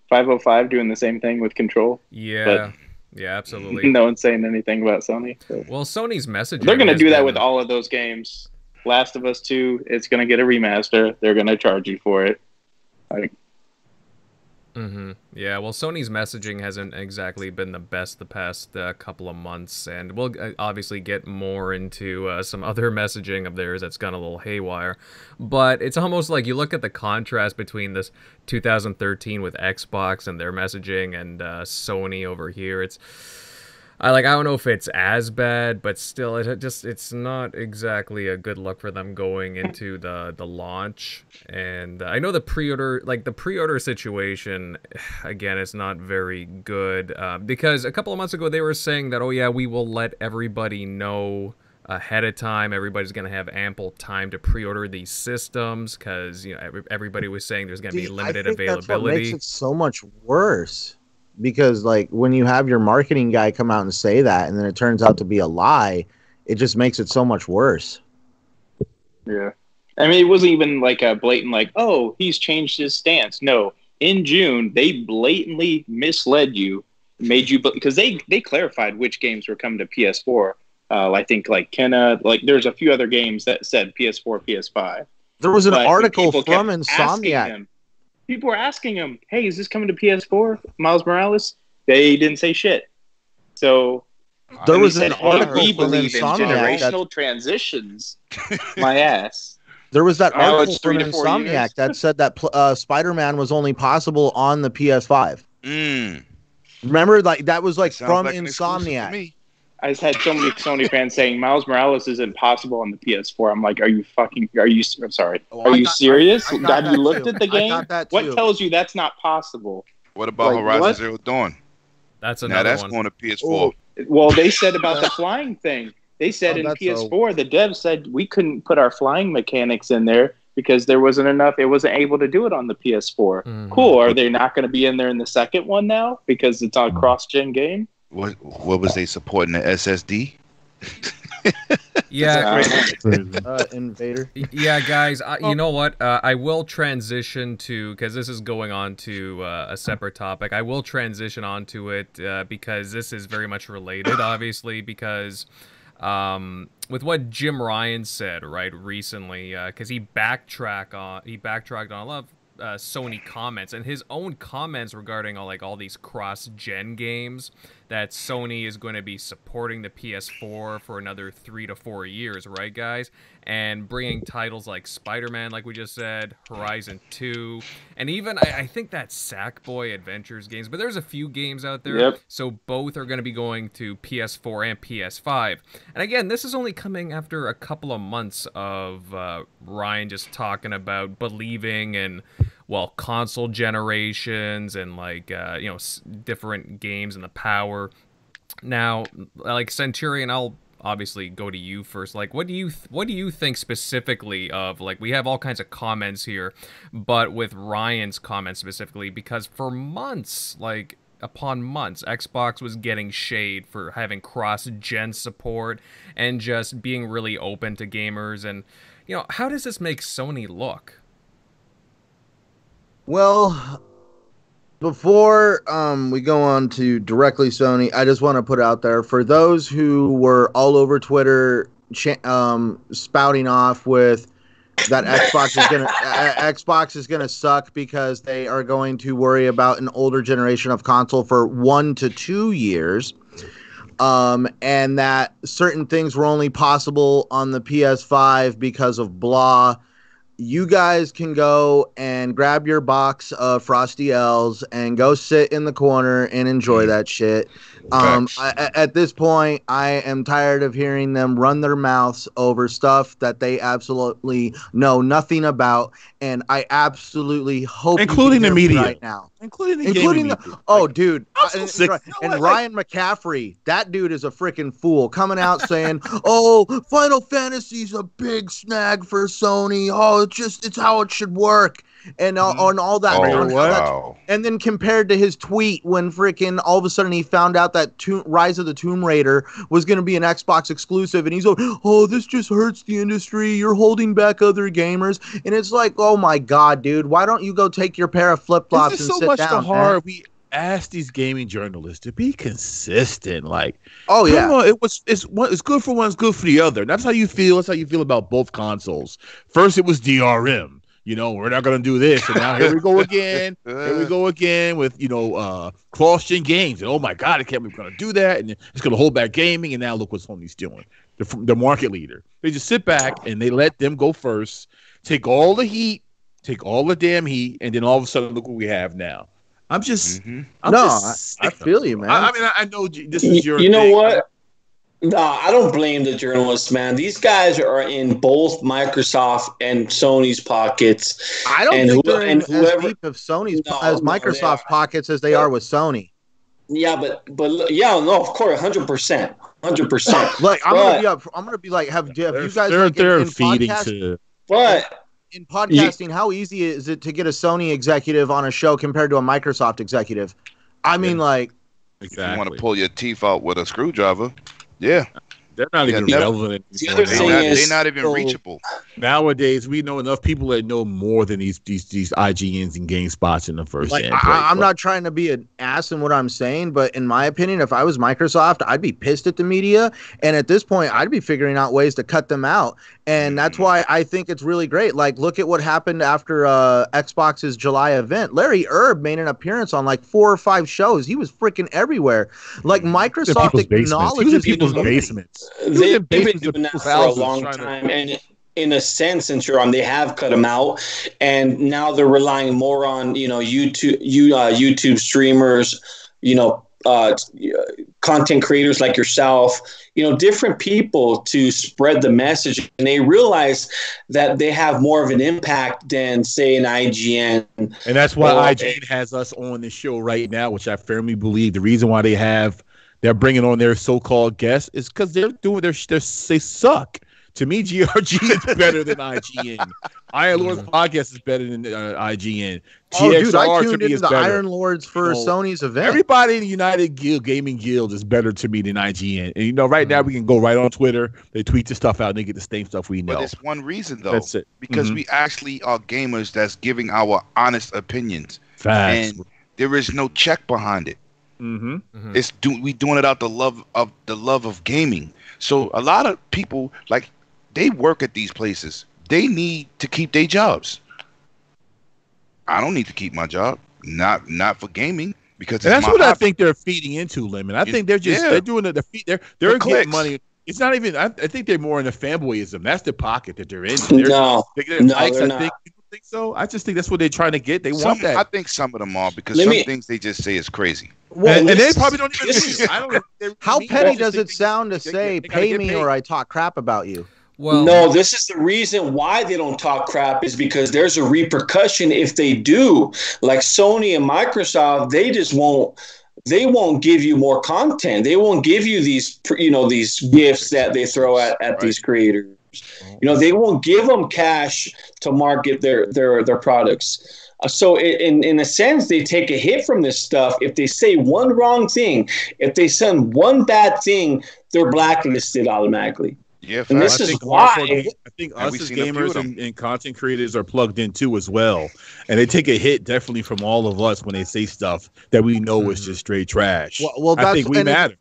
505 doing the same thing with Control? Yeah, but yeah, absolutely. No one's saying anything about Sony. So. Well, Sony's messaging. They're going to do that with all of those games. Last of Us 2, it's going to get a remaster. They're going to charge you for it. Like. Mm-hmm. Yeah, well, Sony's messaging hasn't exactly been the best the past couple of months, and we'll obviously get more into some other messaging of theirs that's gone a little haywire, but it's almost like you look at the contrast between this 2013 with Xbox and their messaging and Sony over here. It's I don't know if it's as bad, but still, it's not exactly a good look for them going into the launch. And I know the pre-order, situation, again, is not very good because a couple of months ago they were saying that, oh yeah, we will let everybody know ahead of time. Everybody's going to have ample time to pre-order these systems because everybody was saying there's going to be limited availability. That's what makes it so much worse. Because, like, when you have your marketing guy come out and say that and then it turns out to be a lie, it just makes it so much worse. Yeah. I mean, it wasn't even, like, a blatant, like, oh, he's changed his stance. No. In June, they blatantly misled you, made you... Because they clarified which games were coming to PS4. I think, like, Kenna... Like, there's a few other games that said PS4, PS5. There was an article from Insomniac. People were asking him, hey, is this coming to PS4, Miles Morales? They didn't say shit. So, there was an article we believe in generational transitions. My ass. There was that article from Insomniac that said that Spider-Man was only possible on the PS5. Mm. Remember, like that was like from Insomniac. I just had so many Sony fans saying Miles Morales is impossible on the PS4. I'm like, are you serious? Have you looked at the game? What tells you that's not possible? What about Horizon Zero Dawn? That's another one. Now that's going to PS4. Well, they said about the flying thing. They said in PS4, the devs said we couldn't put our flying mechanics in there because there wasn't enough. It wasn't able to do it on the PS4. Mm. Cool. Are they not going to be in there in the second one now because it's on cross-gen game? What was they supporting, the SSD? Yeah, Invader. Yeah, guys, you know what? I will transition to, because this is going on to a separate topic. I will transition onto it because this is very much related, obviously, because with what Jim Ryan said recently, because he backtracked on a lot of Sony comments and his own comments regarding all these cross-gen games that Sony is going to be supporting the PS4 for another 3 to 4 years, right, guys? And bringing titles like Spider-Man, like we just said, Horizon 2, and even I think that Sackboy Adventures games. But there's a few games out there, yep. So both are going to be going to PS4 and PS5. And again, this is only coming after a couple of months of Ryan just talking about believing in console generations and different games and the power. Now, like Centurion, I'll obviously go to you first. Like, what do you think specifically of, like, we have all kinds of comments here, but with Ryan's comments specifically, because for months, like upon months, Xbox was getting shade for having cross-gen support and just being really open to gamers. And, you know, how does this make Sony look? Well, before we go on to directly Sony, I just want to put out there for those who were all over Twitter spouting off with that Xbox is gonna Xbox is gonna suck because they are going to worry about an older generation of console for 1 to 2 years, and that certain things were only possible on the PS5 because of blah. you guys can go and grab your box of Frosty L's and go sit in the corner and enjoy that shit. At this point, I am tired of hearing them run their mouths over stuff that they absolutely know nothing about, and I absolutely hope, including the media right now, including the media. Oh, dude, and Ryan McCaffrey, that dude is a freaking fool coming out saying, "Oh, Final Fantasy's a big snag for Sony. Oh, it's how it should work," and on all that. Oh, wow. And then compared to his tweet when freaking all of a sudden he found out that Rise of the Tomb Raider was going to be an Xbox exclusive, and he's like, "Oh, this just hurts the industry. You're holding back other gamers." And it's like, oh my god, dude, why don't you go take your pair of flip flops and sit down? This is so much the hard. We asked these gaming journalists to be consistent. Like, oh yeah, on, it's good for one, it's good for the other. And that's how you feel. That's how you feel about both consoles. First, it was DRM. You know, we're not going to do this. And now here we go again. Here we go again with, you know, cross-gen games. And, oh, my God, I can't believe we're going to do that. And it's going to hold back gaming. And now look what Sony's doing. They're market leader. They just sit back and they let them go first, take all the heat, take all the damn heat, and then all of a sudden look what we have now. I'm just I feel you, man. I mean, I know this is your thing. What? No, I don't blame the journalists, man. These guys are in both Microsoft and Sony's pockets. I don't think they're in as deep of Sony's as Microsoft's pockets as they are with Sony. Yeah, but yeah, no, of course, 100%, 100%. Like, I'm gonna be like, have you guys? They're feeding to. But in podcasting, how easy is it to get a Sony executive on a show compared to a Microsoft executive? I mean, like, exactly. If you want to pull your teeth out with a screwdriver. Yeah, they're not even relevant. The other thing is they're not even reachable nowadays. We know enough people that know more than these IGNs and GameSpots in the first. Like, I'm not trying to be an ass in what I'm saying, but in my opinion, if I was Microsoft, I'd be pissed at the media, and at this point, I'd be figuring out ways to cut them out. And that's why I think it's really great. Like, look at what happened after Xbox's July event. Larry Erb made an appearance on like 4 or 5 shows. He was freaking everywhere. Like, Microsoft acknowledges people's basements. They've been doing that for a long time. And in a sense, since you're on, they have cut them out, and now they're relying more on YouTube streamers, content creators like yourself, different people to spread the message. And they realize that they have more of an impact than, say, an IGN. And that's why IGN has us on the show right now, which I firmly believe the reason why they're bringing on their so-called guests is because they're doing they suck. To me, GRG is better than IGN. Iron Lords podcast is better than IGN. Oh, TXR, dude, I tuned into the Iron Lords for Sony's event. Everybody in the United Gaming Guild is better to me than IGN. And, right now we can go right on Twitter. They tweet the stuff out and they get the same stuff we know. But it's one reason, though. That's it. Because we actually are gamers that's giving our honest opinions. Facts. And there is no check behind it. It's we doing it out the love of gaming. So a lot of people, like, they work at these places. They need to keep their jobs. I don't need to keep my job, not for gaming, because that's what I think they're feeding into, Lemon. I think they're just they're doing the feed. They're getting money. It's not even. I think they're more in the fanboyism. That's the pocket that they're in. No, they're not. Think so? I just think that's what they're trying to get. They want that. I think some of them are, because some things they just say is crazy. Well, and they probably don't even do. I don't know. How petty does it sound to say, "Pay me or I talk crap about you"? Well, no, this is the reason why they don't talk crap, is because there's a repercussion if they do. Like Sony and Microsoft, they just won't. They won't give you more content. They won't give you these, these gifts that they throw at these creators. They won't give them cash to market their products. So in a sense, they take a hit from this stuff. If they say one wrong thing, if they send one bad thing, they're blacklisted automatically. Yeah, and this is why I think us as gamers and content creators are plugged in too as well, and they take a hit definitely from all of us when they say stuff that we know is just straight trash. Well, I think we matter.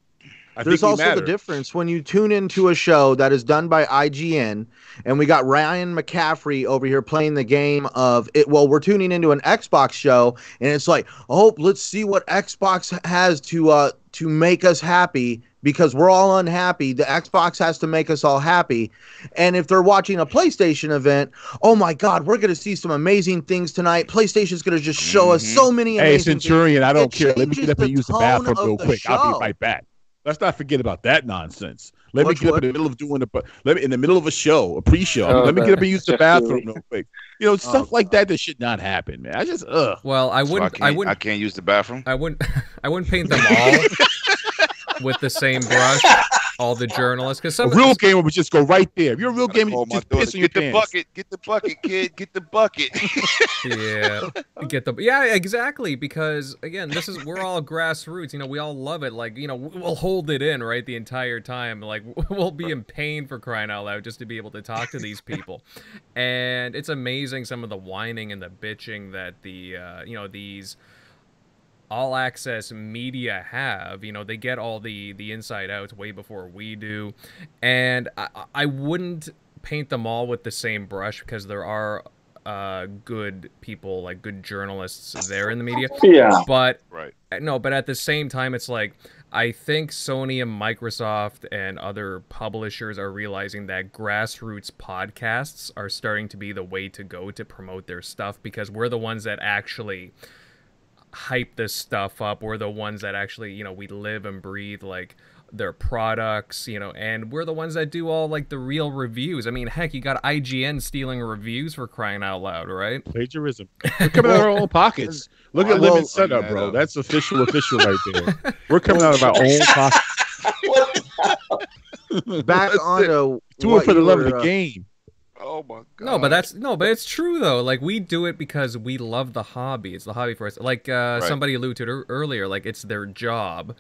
There's also the difference when you tune into a show that is done by IGN, and we got Ryan McCaffrey over here playing the game of it. Well, we're tuning into an Xbox show, and it's like, let's see what Xbox has to to make us happy because we're all unhappy. The Xbox has to make us all happy. And if they're watching a PlayStation event, oh my God, we're going to see some amazing things tonight. PlayStation's going to just show us so many amazing things. Hey, Centurion, I don't care. Let me get up and use the bathroom real quick. I'll be right back. Let's not forget about that nonsense. Let me get up in the middle of doing a show, a pre-show. Let me get up and use the bathroom real quick. You know, stuff like that should not happen, man. I just Well, I can't use the bathroom. I wouldn't paint them all with the same brush. All the journalists, because some real gamer would just go right there. If you're a real gamer, you just piss in your pants. Get the bucket, kid. Get the bucket. Yeah, exactly. Because again, we're all grassroots. You know, we all love it. Like, you know, we'll hold it in right the entire time. Like, we'll be in pain for crying out loud just to be able to talk to these people. And it's amazing some of the whining and the bitching that the you know, these all-access media have. You know, they get all the inside outs way before we do, and I wouldn't paint them all with the same brush, because there are good people, like good journalists there in the media. Yeah, but but at the same time, it's like, I think Sony and Microsoft and other publishers are realizing that grassroots podcasts are starting to be the way to go to promote their stuff, because we're the ones that actually hype this stuff up. We're the ones that actually, you know, we live and breathe like their products, you know, and we're the ones that do all like the real reviews. I mean, heck, you got IGN stealing reviews for crying out loud, right? Plagiarism. We're coming out of our own pockets. Look at Limit Setup, bro. That's official right there. We're coming out of our own pockets. Back onto do it for the love of the game. Oh my God. No, but it's true though. Like, we do it because we love the hobby. It's the hobby for us. Like somebody alluded to earlier, like, it's their job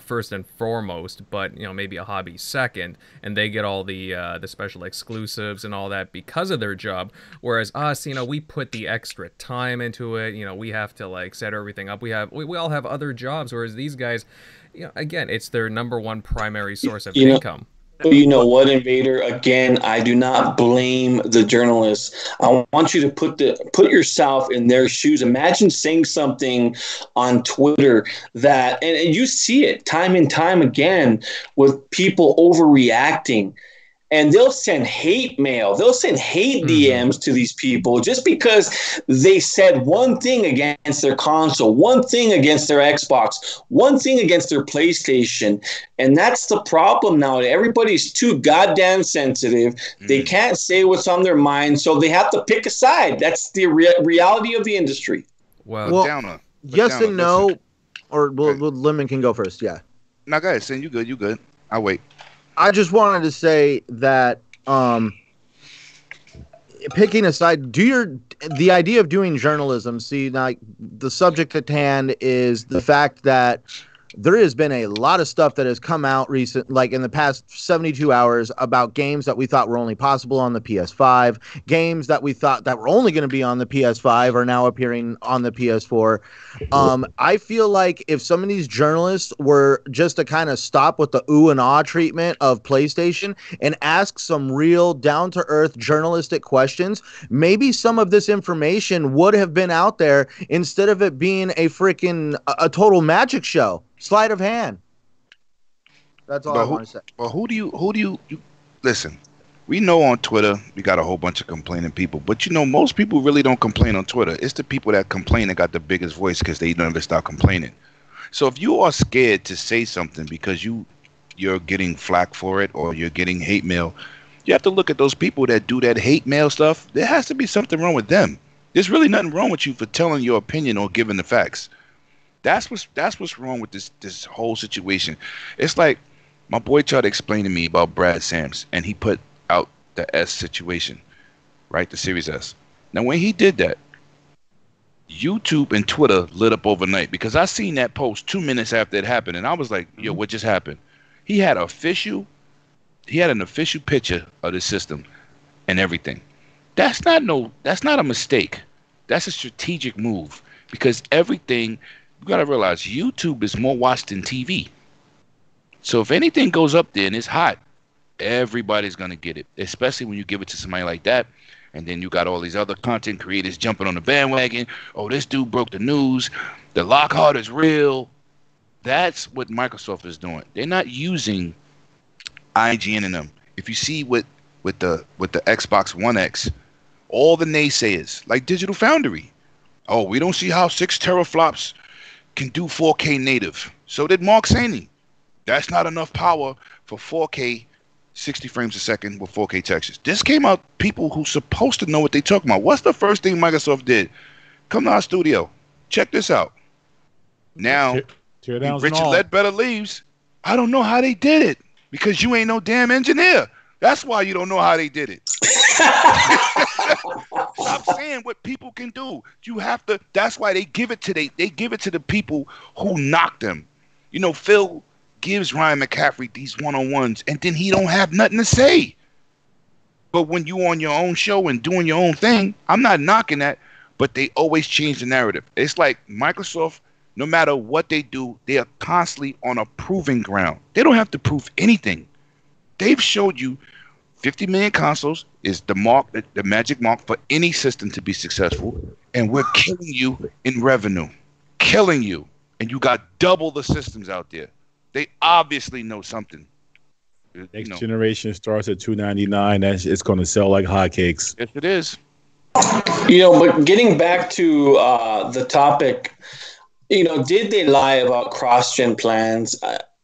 first and foremost, but you know, maybe a hobby second, and they get all the special exclusives and all that because of their job. Whereas us, you know, we put the extra time into it. You know, we have to like set everything up. We all have other jobs. Whereas these guys, you know, again, it's their number one primary source of income. You know what, Invader? Again, I do not blame the journalists. I want you to put yourself in their shoes. Imagine saying something on Twitter that, and you see it time and time again with people overreacting. And they'll send hate mail. They'll send hate DMs to these people just because they said one thing against their console, one thing against their Xbox, one thing against their PlayStation. And that's the problem now. Everybody's too goddamn sensitive. They can't say what's on their mind, so they have to pick a side. That's the reality of the industry. Wow. Well, yes and no. Or Lemon can go first, yeah. Now, guys, you good, I'll wait. I just wanted to say that picking aside, the idea of doing journalism. See, like, the subject at hand is the fact that there has been a lot of stuff that has come out like in the past 72 hours about games that we thought were only possible on the PS5, games that we thought that were only going to be on the PS5 are now appearing on the PS4. I feel like if some of these journalists were just to kind of stop with the ooh and ah treatment of PlayStation and ask some real down-to-earth journalistic questions, maybe some of this information would have been out there instead of it being a freaking a total magic show. Sleight of hand. That's all I want to say. Well, who do you listen? We know on Twitter we got a whole bunch of complaining people, but you know, most people really don't complain on Twitter. It's the people that complain that got the biggest voice because they never stop complaining. So if you are scared to say something because you're getting flack for it or you're getting hate mail, you have to look at those people that do that hate mail stuff. There has to be something wrong with them. There's really nothing wrong with you for telling your opinion or giving the facts. That's what's wrong with this whole situation. It's like my boy tried to explain to me about Brad Sams, and he put out the S situation, right? The Series S. Now, when he did that, YouTube and Twitter lit up overnight because I seen that post 2 minutes after it happened, and I was like, yo, what just happened? He had an official picture of the system and everything. That's not a mistake. That's a strategic move, because everything. You got to realize YouTube is more watched than TV. So if anything goes up there and it's hot, everybody's going to get it, especially when you give it to somebody like that. And then you got all these other content creators jumping on the bandwagon. Oh, this dude broke the news. The Lockhart is real. That's what Microsoft is doing. They're not using IGN in them. If you see with the Xbox One X, all the naysayers, like Digital Foundry. Oh, we don't see how 6 teraflops can do 4K native. So did Mark Saney. That's not enough power for 4K 60 frames a second with 4K textures. This came out people who supposed to know what they talking about. What's the first thing Microsoft did? Come to our studio. Check this out. Now, Richard Ledbetter leaves. I don't know how they did it because you ain't no damn engineer. That's why you don't know how they did it. Stop saying what people can do. You have to. That's why they give it to the people who knock them. You know, Phil gives Ryan McCaffrey these one-on-ones, and then he don't have nothing to say. But when you on your own show and doing your own thing, I'm not knocking that, but they always change the narrative. It's like Microsoft, no matter what they do, they are constantly on a proving ground. They don't have to prove anything. They've showed you 50 million consoles is the mark, the magic mark for any system to be successful, and we're killing you in revenue. Killing you. And you got double the systems out there. They obviously know something. Next generation starts at $299. It's going to sell like hotcakes. Yes, it is. You know, but getting back to the topic, you know, did they lie about cross-gen plans?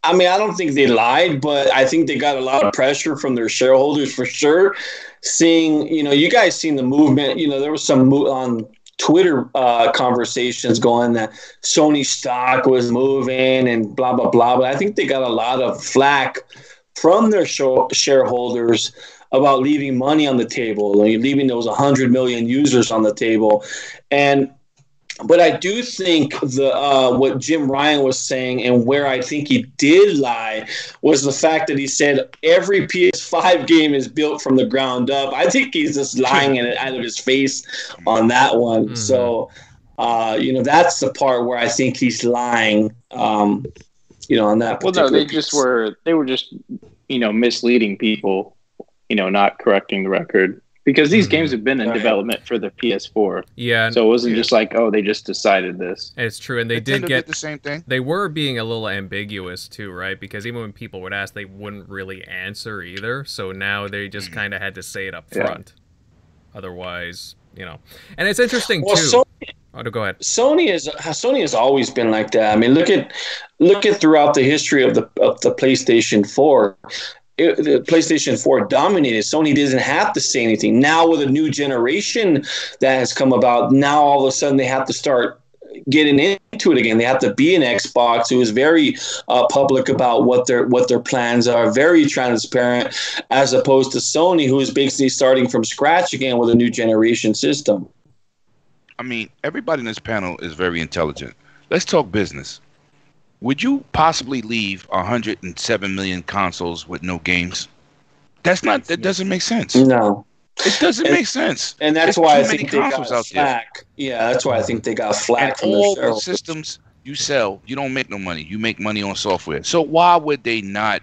I mean, I don't think they lied, but I think they got a lot of pressure from their shareholders for sure. Seeing, you know, you guys seen the movement. You know, there was some on Twitter conversations going that Sony stock was moving and blah, blah, blah. But I think they got a lot of flack from their shareholders about leaving money on the table, like leaving those 100 million users on the table. But I do think what Jim Ryan was saying, and where I think he did lie, was the fact that he said every PS5 game is built from the ground up. I think he's just lying in it out of his face on that one. Mm-hmm. So, you know, that's the part where I think he's lying. You know, on that. Well, no, they were just you know, misleading people. You know, not correcting the record. Because these games have been in development for the PS4. Yeah. So it wasn't just like, oh, they just decided this. It's true. And they did the same thing. They were being a little ambiguous too, right? Because even when people would ask, they wouldn't really answer either. So now they just kind of had to say it up front. Yeah. Otherwise, you know. And it's interesting too. Go ahead. Sony has always been like that. I mean, look at throughout the history of the PlayStation 4. The PlayStation 4 dominated. Sony doesn't have to say anything. Now with a new generation that has come about, now all of a sudden they have to start getting into it again. They have to be an Xbox who is very public about what their plans are, very transparent, as opposed to Sony, who is basically starting from scratch again with a new generation system. I mean, everybody in this panel is very intelligent. Let's talk business. Would you possibly leave 107 million consoles with no games? That doesn't make sense. No. It doesn't make sense. And that's why I think they got flack. Yeah, that's why I think they got flack from all the systems you sell, you don't make no money. You make money on software. So why would they not,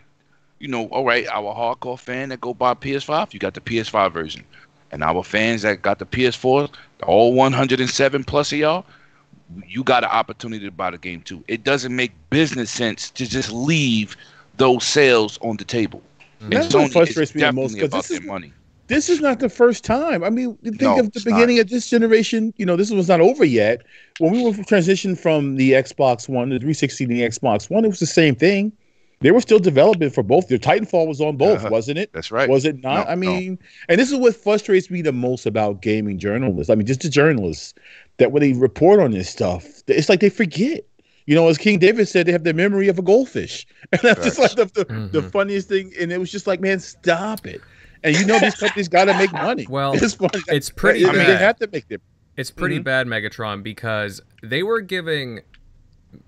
you know, all right, our hardcore fan that go buy PS5, you got the PS5 version. And our fans that got the PS4, all 107 plus of y'all, you got an opportunity to buy the game too. It doesn't make business sense to just leave those sales on the table. Mm-hmm. It's what frustrates me the most, because this is not the first time. I mean, think of the beginning of this generation. You know, this was not over yet. When we were transitioned from the Xbox One, the 360, to the Xbox One, it was the same thing. They were still developing for both. Their Titanfall was on both, wasn't it? That's right. Was it not? No, I mean, and this is what frustrates me the most about gaming journalists. I mean, just the journalists that when they report on this stuff, it's like they forget. You know, as King David said, they have the memory of a goldfish. And that's just like the funniest thing. And it was just like, man, stop it. And you know, these companies got to make money. Well, it's pretty bad. I mean, they have to make their money. It's pretty bad, Megatron, because they were giving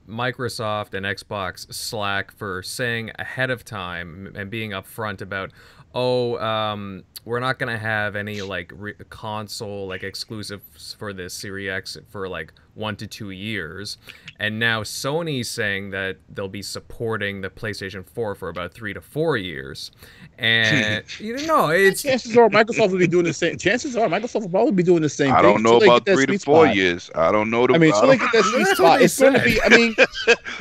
Microsoft and Xbox slack for saying ahead of time and being upfront about, we're not gonna have any like console like exclusives for this Series X for like 1 to 2 years. And now Sony's saying that they'll be supporting the PlayStation 4 for about 3 to 4 years. And you know, it's chances are Microsoft will be doing the same. Chances are Microsoft will probably be doing the same. I don't know about 3 to 4 years. I don't know. I mean, until they get that sweet spot, it's going to be. I mean,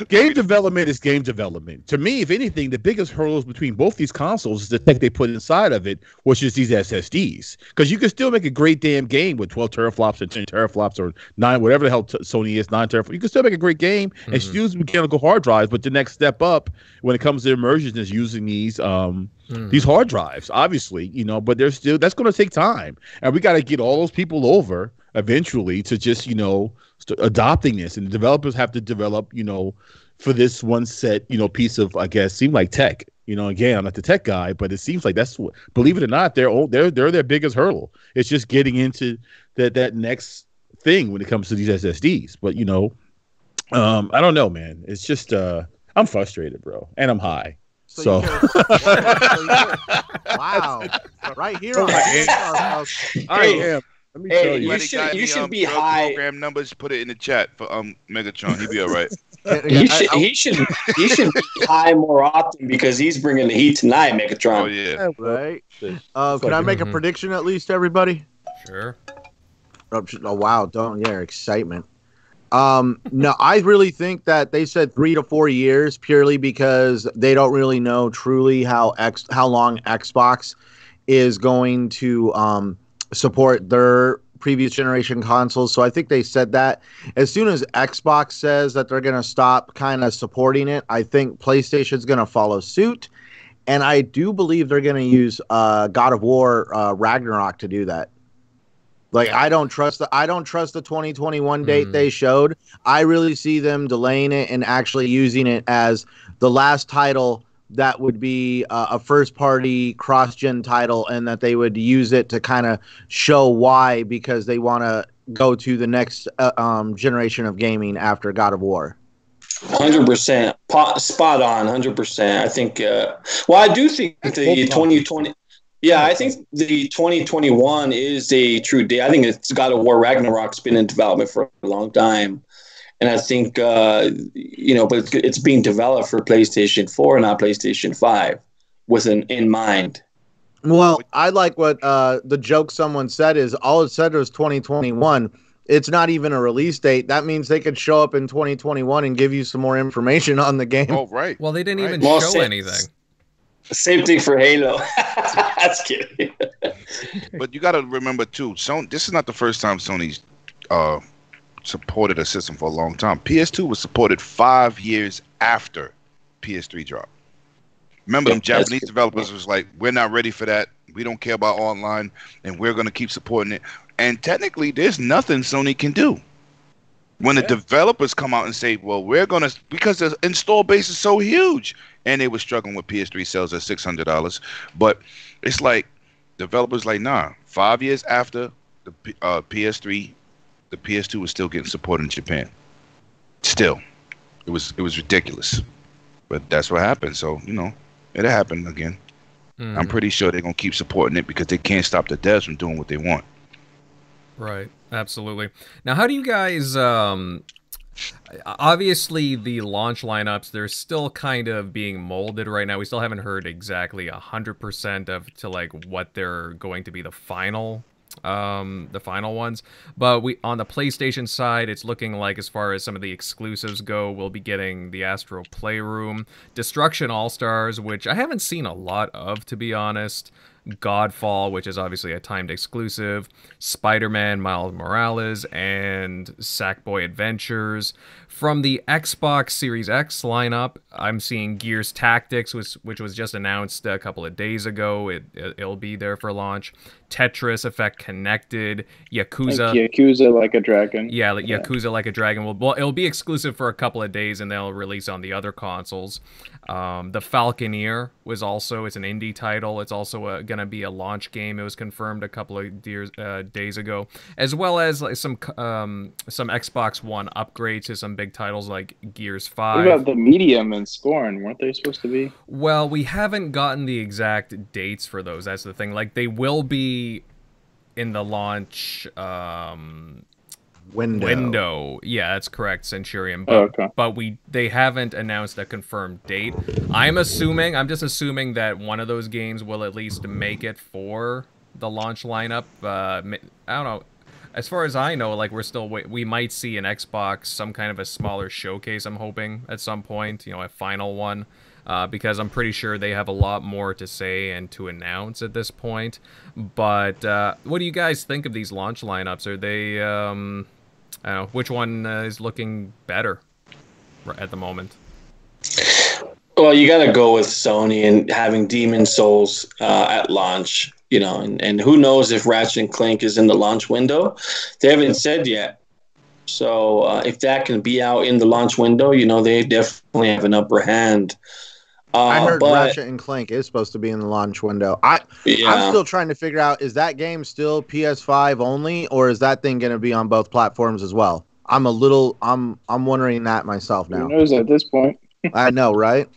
game development is game development. To me, if anything, the biggest hurdles between both these consoles is the tech they put inside of it, which is these SSDs. Because you can still make a great damn game with 12 teraflops or 10 teraflops or 9, whatever the hell Sony is, 9 teraflops. You can still make a great game and use mechanical hard drives, but the next step up when it comes to immersion is using these hard drives, obviously, you know, but there's still, that's going to take time. And we got to get all those people over eventually to just, you know, adopting this. And the developers have to develop, you know, for this one set, you know, piece of, I guess, seemed like tech. You know, again, I'm not the tech guy, but it seems like that's what, believe it or not, they're their biggest hurdle. It's just getting into that next thing when it comes to these SSDs. But you know, I don't know, man. It's just I'm frustrated, bro, and I'm high. Wow, right here on I am. Let me tell you. You should be high. Program numbers. Put it in the chat for Megatron. He'd be all right. He should be high more often because he's bringing the heat tonight, Megatron. Oh yeah, right. Can I make a prediction at least, everybody? Sure. Oh wow, don't excitement. No, I really think that they said 3 to 4 years purely because they don't really know truly how long Xbox is going to support their previous generation consoles. So I think they said that as soon as Xbox says that they're going to stop kind of supporting it, I think PlayStation's going to follow suit. And I do believe they're going to use God of War Ragnarok to do that. Like I don't trust the 2021 date they showed. I really see them delaying it and actually using it as the last title that would be a first-party cross-gen title, and that they would use it to kind of show why, because they want to go to the next generation of gaming after God of War. 100%. Spot on, 100%. I think well, I do think the 2020 – yeah, I think the 2021 is a true date. I think it's God of War Ragnarok's been in development for a long time. And I think, you know, but it's being developed for PlayStation 4 and not PlayStation 5 with an in mind. Well, I like what the joke someone said is all it said was 2021. It's not even a release date. That means they could show up in 2021 and give you some more information on the game. Oh, right. Well, they didn't even show anything. Same thing for Halo. That's kidding. But you got to remember, too, Sony, this is not the first time Sony's supported a system for a long time. PS2 was supported 5 years after PS3 dropped. Remember, them Japanese developers was like, we're not ready for that. We don't care about online, and we're going to keep supporting it. And technically, there's nothing Sony can do. When the developers come out and say, well, we're going to, because the install base is so huge. And they were struggling with PS3 sales at $600. But it's like, developers like, nah, 5 years after the PS3, the PS2 was still getting support in Japan. Still. It was ridiculous. But that's what happened. So, you know, it'll happen again. I'm pretty sure they're going to keep supporting it because they can't stop the devs from doing what they want. Right. Absolutely. Now, how do you guys... obviously, the launch lineups, they're still kind of being molded right now. We still haven't heard exactly 100% like what they're going to be the final ones. But we on the PlayStation side, it's looking like as far as some of the exclusives go, we'll be getting the Astro Playroom, Destruction All-Stars, which I haven't seen a lot of, to be honest. Godfall, which is obviously a timed exclusive, Spider-Man, Miles Morales, and Sackboy Adventures. From the Xbox Series X lineup, I'm seeing Gears Tactics, which was just announced a couple of days ago. It'll be there for launch. Tetris Effect Connected, Yakuza. Like Yakuza Like a Dragon. Yeah, like Yakuza Like a Dragon. Well, it'll be exclusive for a couple of days, and they'll release on the other consoles. The Falconeer was also, it's an indie title. It's also going to be a launch game. It was confirmed a couple of days ago, as well as like some Xbox One upgrades to some big titles like Gears 5. What about the Medium and Scorn? Weren't they supposed to be? Well, we haven't gotten the exact dates for those. That's the thing. Like, they will be in the launch Window. Yeah, that's correct, Centurion. But, but they haven't announced a confirmed date. I'm just assuming that one of those games will at least make it for the launch lineup. I don't know. As far as I know, like, we're still we might see an Xbox, some kind of a smaller showcase, I'm hoping, at some point, you know, a final one. Because I'm pretty sure they have a lot more to say and to announce at this point. But what do you guys think of these launch lineups? Are they, I don't know, which one is looking better at the moment? Well, you got to go with Sony and having Demon Souls at launch, you know, and who knows if Ratchet & Clank is in the launch window. They haven't said yet. So if that can be out in the launch window, you know, they definitely have an upper hand. I heard Ratchet & Clank is supposed to be in the launch window. I'm still trying to figure out, is that game still PS5 only, or is that thing going to be on both platforms as well? I'm wondering that myself now. Who knows at this point? I know, right?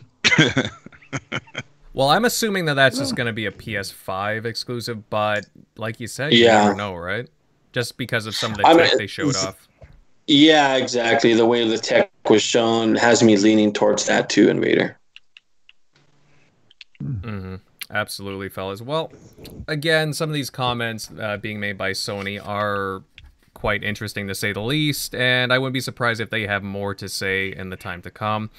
Well, I'm assuming that that's just going to be a PS5 exclusive, but like you said, you never know, right? Just because of some of the tech they showed off. Yeah, exactly. The way the tech was shown has me leaning towards that too, Invader. Mm-hmm. Absolutely, fellas. Well, again, some of these comments being made by Sony are quite interesting, to say the least, and I wouldn't be surprised if they have more to say in the time to come.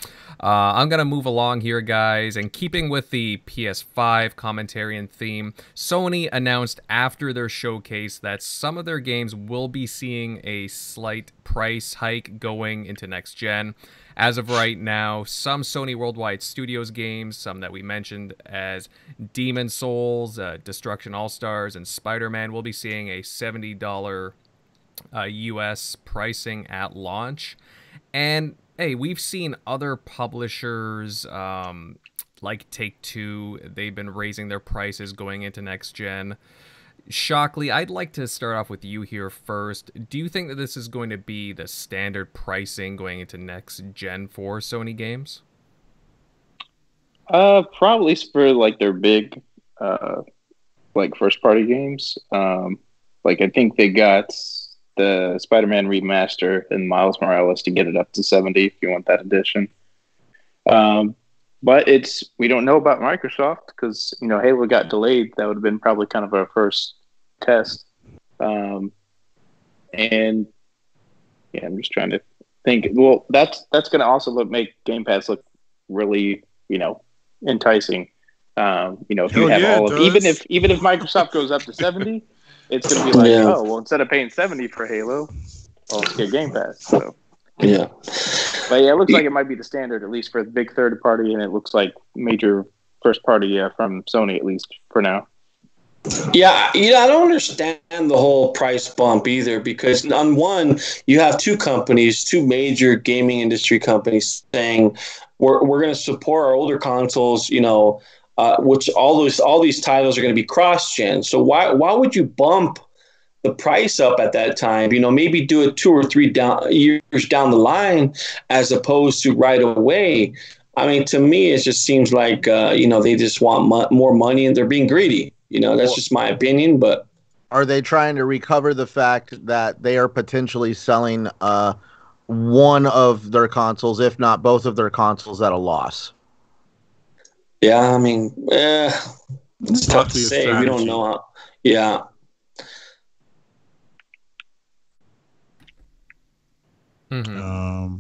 I'm going to move along here, guys, and keeping with the PS5 commentary and theme, Sony announced after their showcase that some of their games will be seeing a slight price hike going into next gen. As of right now, some Sony Worldwide Studios games, some that we mentioned as Demon Souls, Destruction All-Stars, and Spider-Man, will be seeing a $70 US pricing at launch. And, hey, we've seen other publishers like Take-Two. They've been raising their prices going into next gen. Shockley, I'd like to start off with you here first. Do you think that this is going to be the standard pricing going into next gen for Sony games? Probably for like their big, like first party games. Like I think they got the Spider-Man remaster and Miles Morales to get it up to 70 if you want that edition. But we don't know about Microsoft because, you know, Halo got delayed. That would have been probably kind of our first test. And yeah, I'm just trying to think. Well, that's going to also make Game Pass look really, you know, enticing. You know, if you have all of, even if Microsoft goes up to 70, it's going to be like, oh, well, instead of paying 70 for Halo, I'll get Game Pass. So. Yeah. But yeah, it looks like it might be the standard, at least for the big third party, and it looks like major first party from Sony, at least for now. Yeah, you know, I don't understand the whole price bump either, because on one, you have two companies, two major gaming industry companies saying, we're going to support our older consoles, you know, which all these titles are going to be cross-gen. So why would you bump the price up at that time? You know, maybe do it 2 or 3 years down the line as opposed to right away. I mean, to me, it just seems like, you know, they just want more money and they're being greedy. You know, that's just my opinion. But are they trying to recover the fact that they are potentially selling one of their consoles, if not both of their consoles, at a loss? Yeah, I mean, it's tough to say. Strategy. We don't know how. Yeah. Mm-hmm.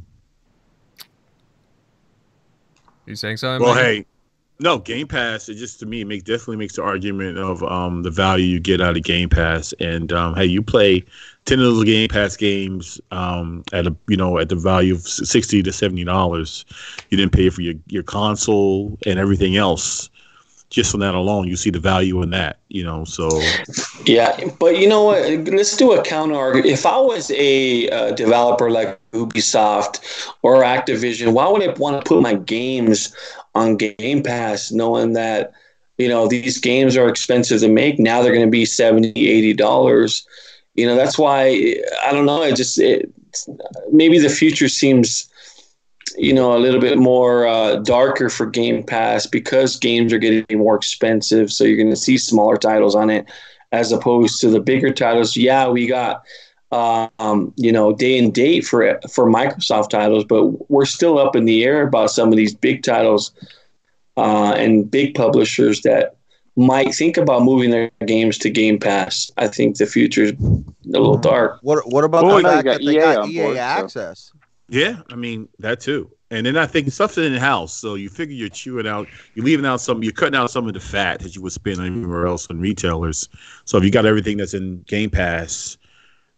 You saying something? Well, hey, no, Game Pass. It just, to me, definitely makes the argument of the value you get out of Game Pass, and hey, you play 10 of those Game Pass games at the value of $60 to $70. You didn't pay for your console and everything else. Just on that alone, you see the value in that, you know, so. Yeah, but you know what? Let's do a counter-argument. If I was a developer like Ubisoft or Activision, why would I want to put my games on Game Pass knowing that, you know, these games are expensive to make? Now they're going to be $70, $80. You know, that's why, I don't know, maybe the future seems, you know, a little bit more darker for Game Pass because games are getting more expensive. So you're going to see smaller titles on it as opposed to the bigger titles. Yeah, we got day and date for Microsoft titles, but we're still up in the air about some of these big titles and big publishers that might think about moving their games to Game Pass. I think the future's a little dark. What about the fact that they got EA access? Yeah, I mean, that too. And then I think stuff's in-house, so you figure you're chewing out, you're leaving out some, you're cutting out some of the fat that you would spend anywhere else on retailers. So if you got everything that's in Game Pass,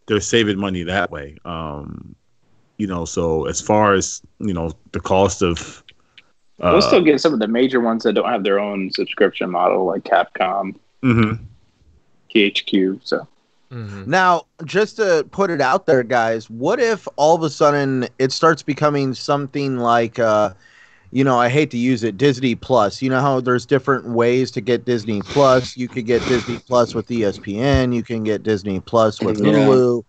they're saving money that way. So as far as, the cost of... we'll still get some of the major ones that don't have their own subscription model, like Capcom, THQ, so... Mm-hmm. Now, just to put it out there, guys, what if all of a sudden it starts becoming something like, I hate to use it, Disney Plus. You know how there's different ways to get Disney Plus. You could get Disney Plus with ESPN. You can get Disney Plus with Hulu.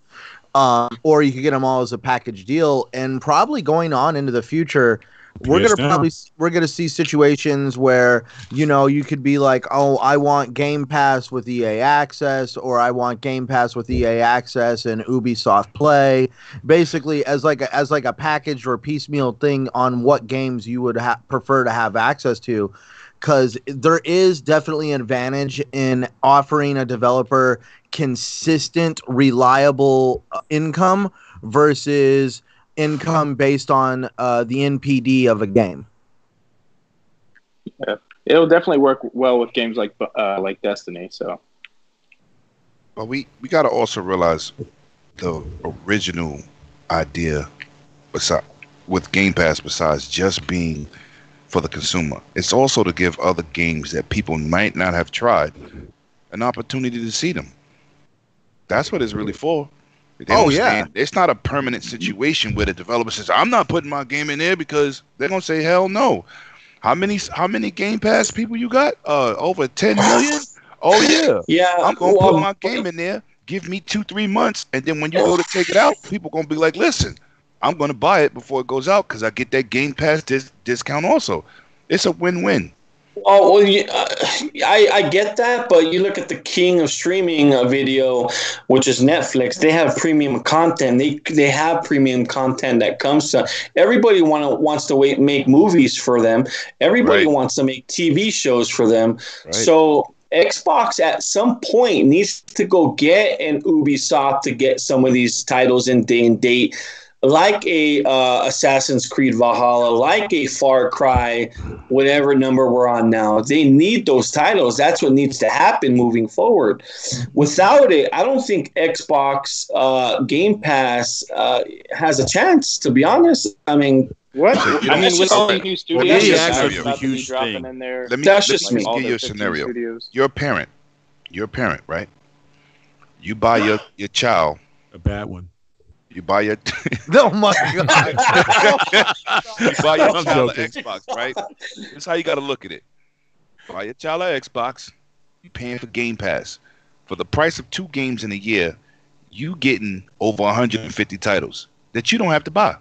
Or you could get them all as a package deal. And probably going on into the future... We're gonna see situations where you could be like, oh, I want Game Pass with EA Access, or I want Game Pass with EA Access and Ubisoft Play, basically as like a package or piecemeal thing on what games you would prefer to have access to, because there is definitely an advantage in offering a developer consistent, reliable income versus income based on the NPD of a game. Yeah. It'll definitely work well with games like Destiny. So, well, we got to also realize the original idea with Game Pass, besides just being for the consumer, it's also to give other games that people might not have tried an opportunity to see them. That's what it's really for. It's not a permanent situation where the developer says, I'm not putting my game in there, because they're going to say, hell no. How many Game Pass people you got? Over 10 million? Oh, yeah. I'm going to put my game in there. Give me 2-3 months. And then when you go to take it out, people going to be like, listen, I'm going to buy it before it goes out because I get that Game Pass discount also. It's a win-win. Oh, well, yeah, I get that, but you look at the king of streaming video, which is Netflix. They have premium content. They have premium content that comes to everybody. Wants to make movies for them. Everybody wants to make TV shows for them. Right. So Xbox at some point needs to go get an Ubisoft to get some of these titles in day and date. Like a Assassin's Creed Valhalla, like a Far Cry, whatever number we're on now. They need those titles. That's what needs to happen moving forward. Without it, I don't think Xbox Game Pass has a chance, to be honest. I mean, what? With all the new studios, that's a huge thing. Let me give you a scenario. Studios. You're a parent, right? You buy your child. A bad one. You buy your no my God. You buy your child an Xbox, right? That's how you got to look at it. Buy your child an Xbox. You're paying for Game Pass for the price of 2 games in a year. You getting over 150 titles that you don't have to buy.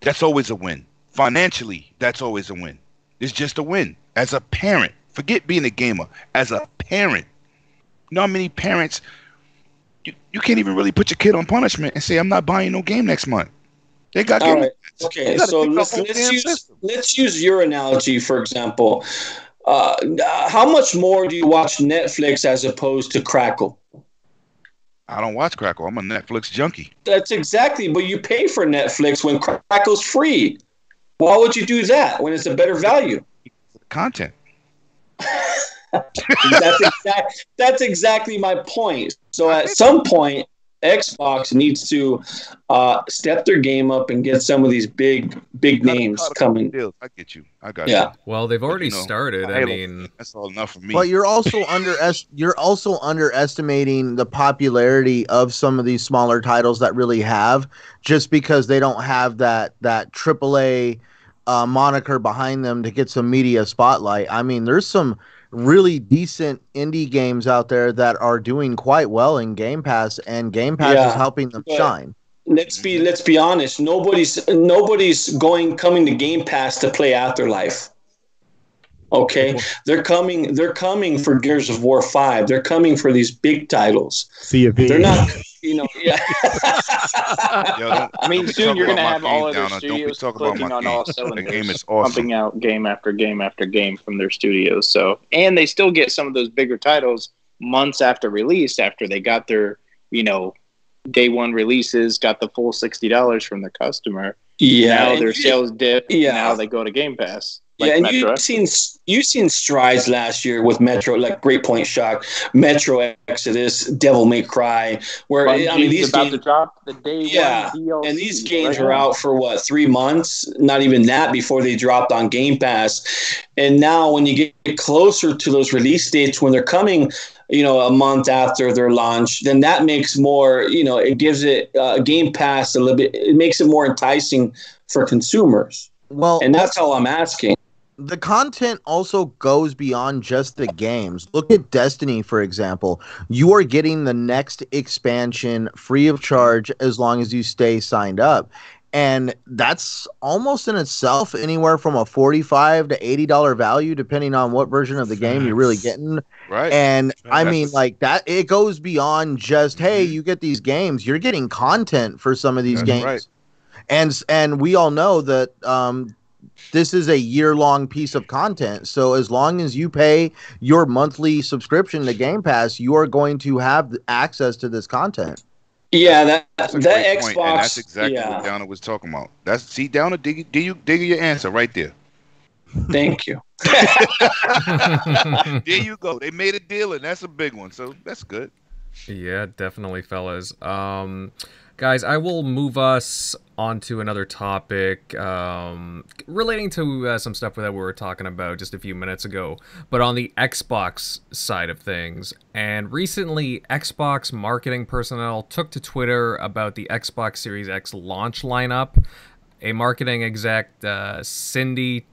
That's always a win financially. That's always a win. It's just a win as a parent. Forget being a gamer. As a parent, you know how many parents. You can't even really put your kid on punishment and say, I'm not buying no game next month. They got all right. Okay, so let's use your analogy, for example. How much more do you watch Netflix as opposed to Crackle? I don't watch Crackle. I'm a Netflix junkie. That's exactly. But you pay for Netflix when Crackle's free. Why would you do that when it's a better value? Content. That's exactly my point. So at some point, Xbox needs to step their game up and get some of these big names coming. I get you. I got you. Well, they've already started. I mean, that's all enough for me. But you're also underestimating the popularity of some of these smaller titles that really have, just because they don't have that AAA moniker behind them to get some media spotlight. I mean, there's some really decent indie games out there that are doing quite well in Game Pass, and Game Pass is helping them shine. Let's be honest. Nobody's coming to Game Pass to play Afterlife. Okay, they're coming for Gears of War 5. They're coming for these big titles. They're not. you know, yeah. Yo, I mean, soon you're going to have all of their studios clicking on all cylinders. The game is awesome. Pumping out game after game after game from their studios. So, and they still get some of those bigger titles months after release, after they got their, you know, day one releases, got the full $60 from the customer. Yeah, now their sales dip. Yeah, now they go to Game Pass. Like yeah, and Metro. you've seen strides last year with Metro, like Great Point Shock, Metro Exodus, Devil May Cry, where I mean these about games, to drop the day one DLC, and these games were out for what 3 months, not even that before they dropped on Game Pass, and now when you get closer to those release dates when they're coming, you know, a month after their launch, then that makes more, you know, it gives it Game Pass a little bit, it makes it more enticing for consumers. Well, and that's all I'm asking. The content also goes beyond just the games. Look at Destiny, for example. You are getting the next expansion free of charge as long as you stay signed up. And that's almost in itself anywhere from a $45 to $80 value, depending on what version of the game you're really getting. Right. And I mean, like that, it goes beyond just, hey, you get these games. You're getting content for some of these games. Right. And we all know that this is a year-long piece of content. So as long as you pay your monthly subscription to Game Pass, you are going to have access to this content. Yeah, that Xbox. And that's exactly what Downer was talking about. That's see, Downer, dig your answer right there. Thank you. There you go. They made a deal, and that's a big one. So that's good. Yeah, definitely, fellas. Guys, I will move us on to another topic relating to some stuff that we were talking about just a few minutes ago, but on the Xbox side of things. And recently, Xbox marketing personnel took to Twitter about the Xbox Series X launch lineup. A marketing exec, Cindy,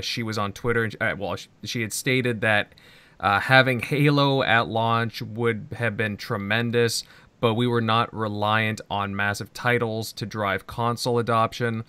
she was on Twitter. Well, she had stated that having Halo at launch would have been tremendous, but we were not reliant on massive titles to drive console adoption.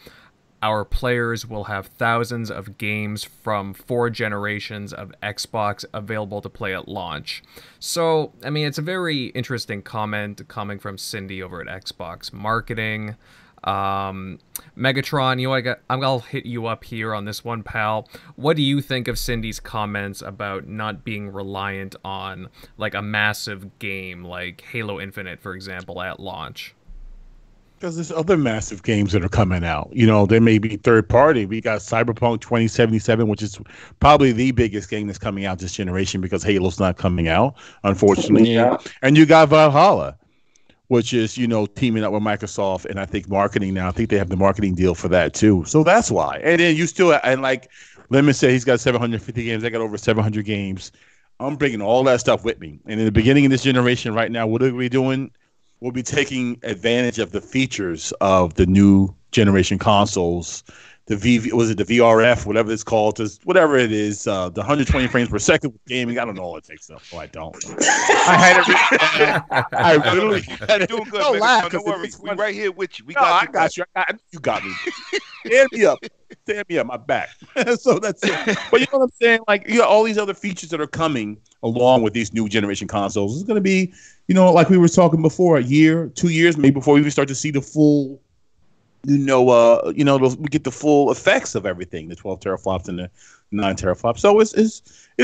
Our players will have thousands of games from 4 generations of Xbox available to play at launch. So, I mean, it's a very interesting comment coming from Cindy over at Xbox Marketing. Megatron, you know, I'll hit you up here on this one, pal. What do you think of Cindy's comments about not being reliant on like a massive game like Halo Infinite, for example, at launch? Because there's other massive games that are coming out. You know, there may be third party. We got Cyberpunk 2077, which is probably the biggest game that's coming out this generation because Halo's not coming out, unfortunately. Yeah. And you got Valhalla, which is, you know, teaming up with Microsoft and I think marketing now. I think they have the marketing deal for that too. So that's why. And then you still, and like Lemon said, he's got 750 games. I got over 700 games. I'm bringing all that stuff with me. And in the beginning of this generation right now, what are we doing? We'll be taking advantage of the features of the new generation consoles. The the VRF, whatever it's called, just whatever it is, the 120 frames per second gaming. I don't know all it takes up. Oh, I don't. I really had it. Doing good. Don't laugh. Don't worry. We're right here with you. I got you. You got me. Stand me up. My back. So that's it. But you know what I'm saying? Like, you know, all these other features that are coming along with these new generation consoles. It's going to be, you know, like we were talking before, a year, 2 years, maybe before we even start to see the full. You know, we get the full effects of everything, the 12 teraflops and the 9 teraflops. So it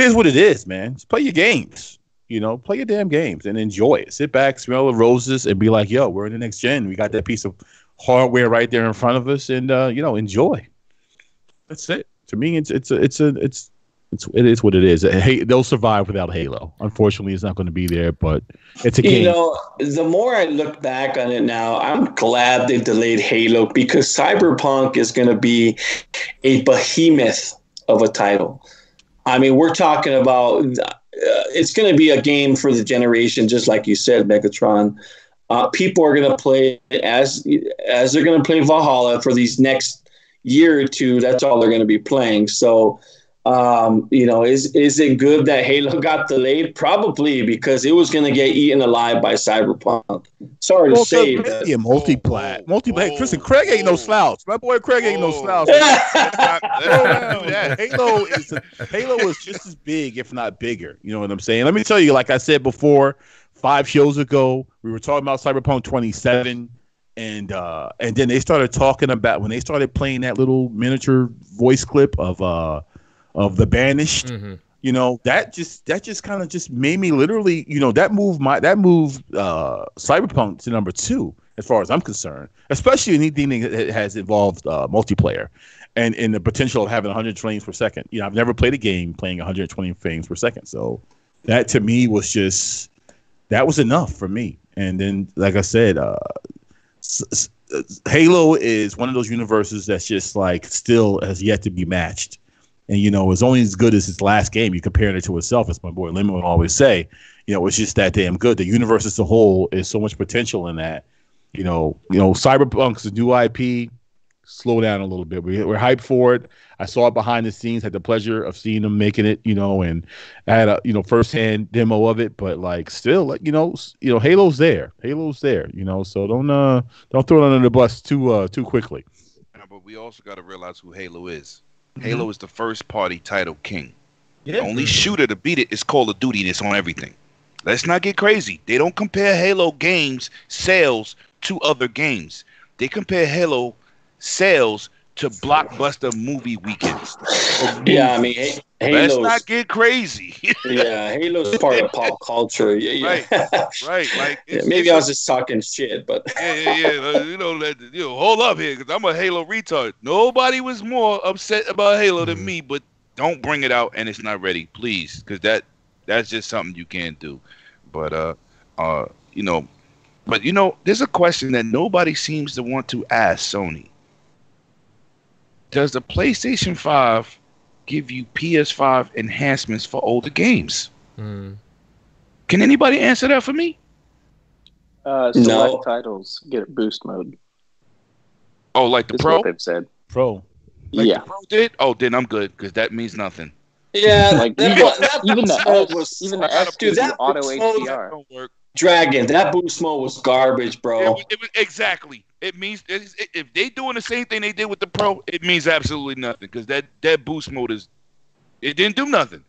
is what it is, man. Just play your games, you know, play your damn games and enjoy it. Sit back, smell the roses and be like, yo, we're in the next gen. We got that piece of hardware right there in front of us and, you know, enjoy. That's it. To me, it is what it is. Hey, they'll survive without Halo. Unfortunately, it's not going to be there, but it's a game. You know, the more I look back on it now, I'm glad they delayed Halo because Cyberpunk is going to be a behemoth of a title. I mean, we're talking about it's going to be a game for the generation, just like you said, Megatron. People are going to play as they're going to play Valhalla for these next year or two. That's all they're going to be playing. So Is it good that Halo got delayed? Probably, because it was going to get eaten alive by Cyberpunk. Sorry to say, multi-plat. Tristan, Craig ain't no slouch. My boy Craig ain't no slouch. Halo is just as big, if not bigger. You know what I'm saying? Let me tell you, like I said before, 5 shows ago, we were talking about Cyberpunk 2077. And then they started talking about, when they started playing that little miniature voice clip of the Banished, you know, that just kind of just made me literally, you know, that moved Cyberpunk to number 2 as far as I'm concerned, especially anything that has involved multiplayer and the potential of having 100 frames per second. You know, I've never played a game playing 120 frames per second, so that to me was just, that was enough for me. And then, like I said, Halo is one of those universes that's just like still has yet to be matched, and you know, it's only as good as its last game. You compare it to itself, as my boy Lemon would always say. You know, it's just that damn good. The universe as a whole is so much potential in that. You know, Cyberpunk's a new IP. Slow down a little bit. We're hyped for it. I saw it behind the scenes. Had the pleasure of seeing them making it. You know, and I had a firsthand demo of it. But like, still, you know, Halo's there. You know, so don't throw it under the bus too quickly. But we also got to realize who Halo is. Halo is the first party title king. Yeah. The only shooter to beat it is Call of Duty. And it's on everything. Let's not get crazy. They don't compare Halo games sales to other games. They compare Halo sales to blockbuster movie weekends. Yeah, I mean, Halo's, let's not get crazy. Yeah, Halo's part of pop culture. Yeah, yeah. Right. Like, maybe I was just talking shit, but yeah. You know, hold up here, because I'm a Halo retard. Nobody was more upset about Halo than me, but don't bring it out and it's not ready, please, because that's just something you can't do. But there's a question that nobody seems to want to ask Sony. Does the PlayStation 5 give you PS5 enhancements for older games? Can anybody answer that for me? Select titles get boost mode. Oh, like the Pro? What they've said. Pro. Like the Pro did? Oh, then I'm good, because that means nothing. Yeah, like even the auto HDR don't work. Dragon, that boost mode was garbage, bro. It was exactly. It means if they doing the same thing they did with the Pro, it means absolutely nothing, because that boost mode it didn't do nothing.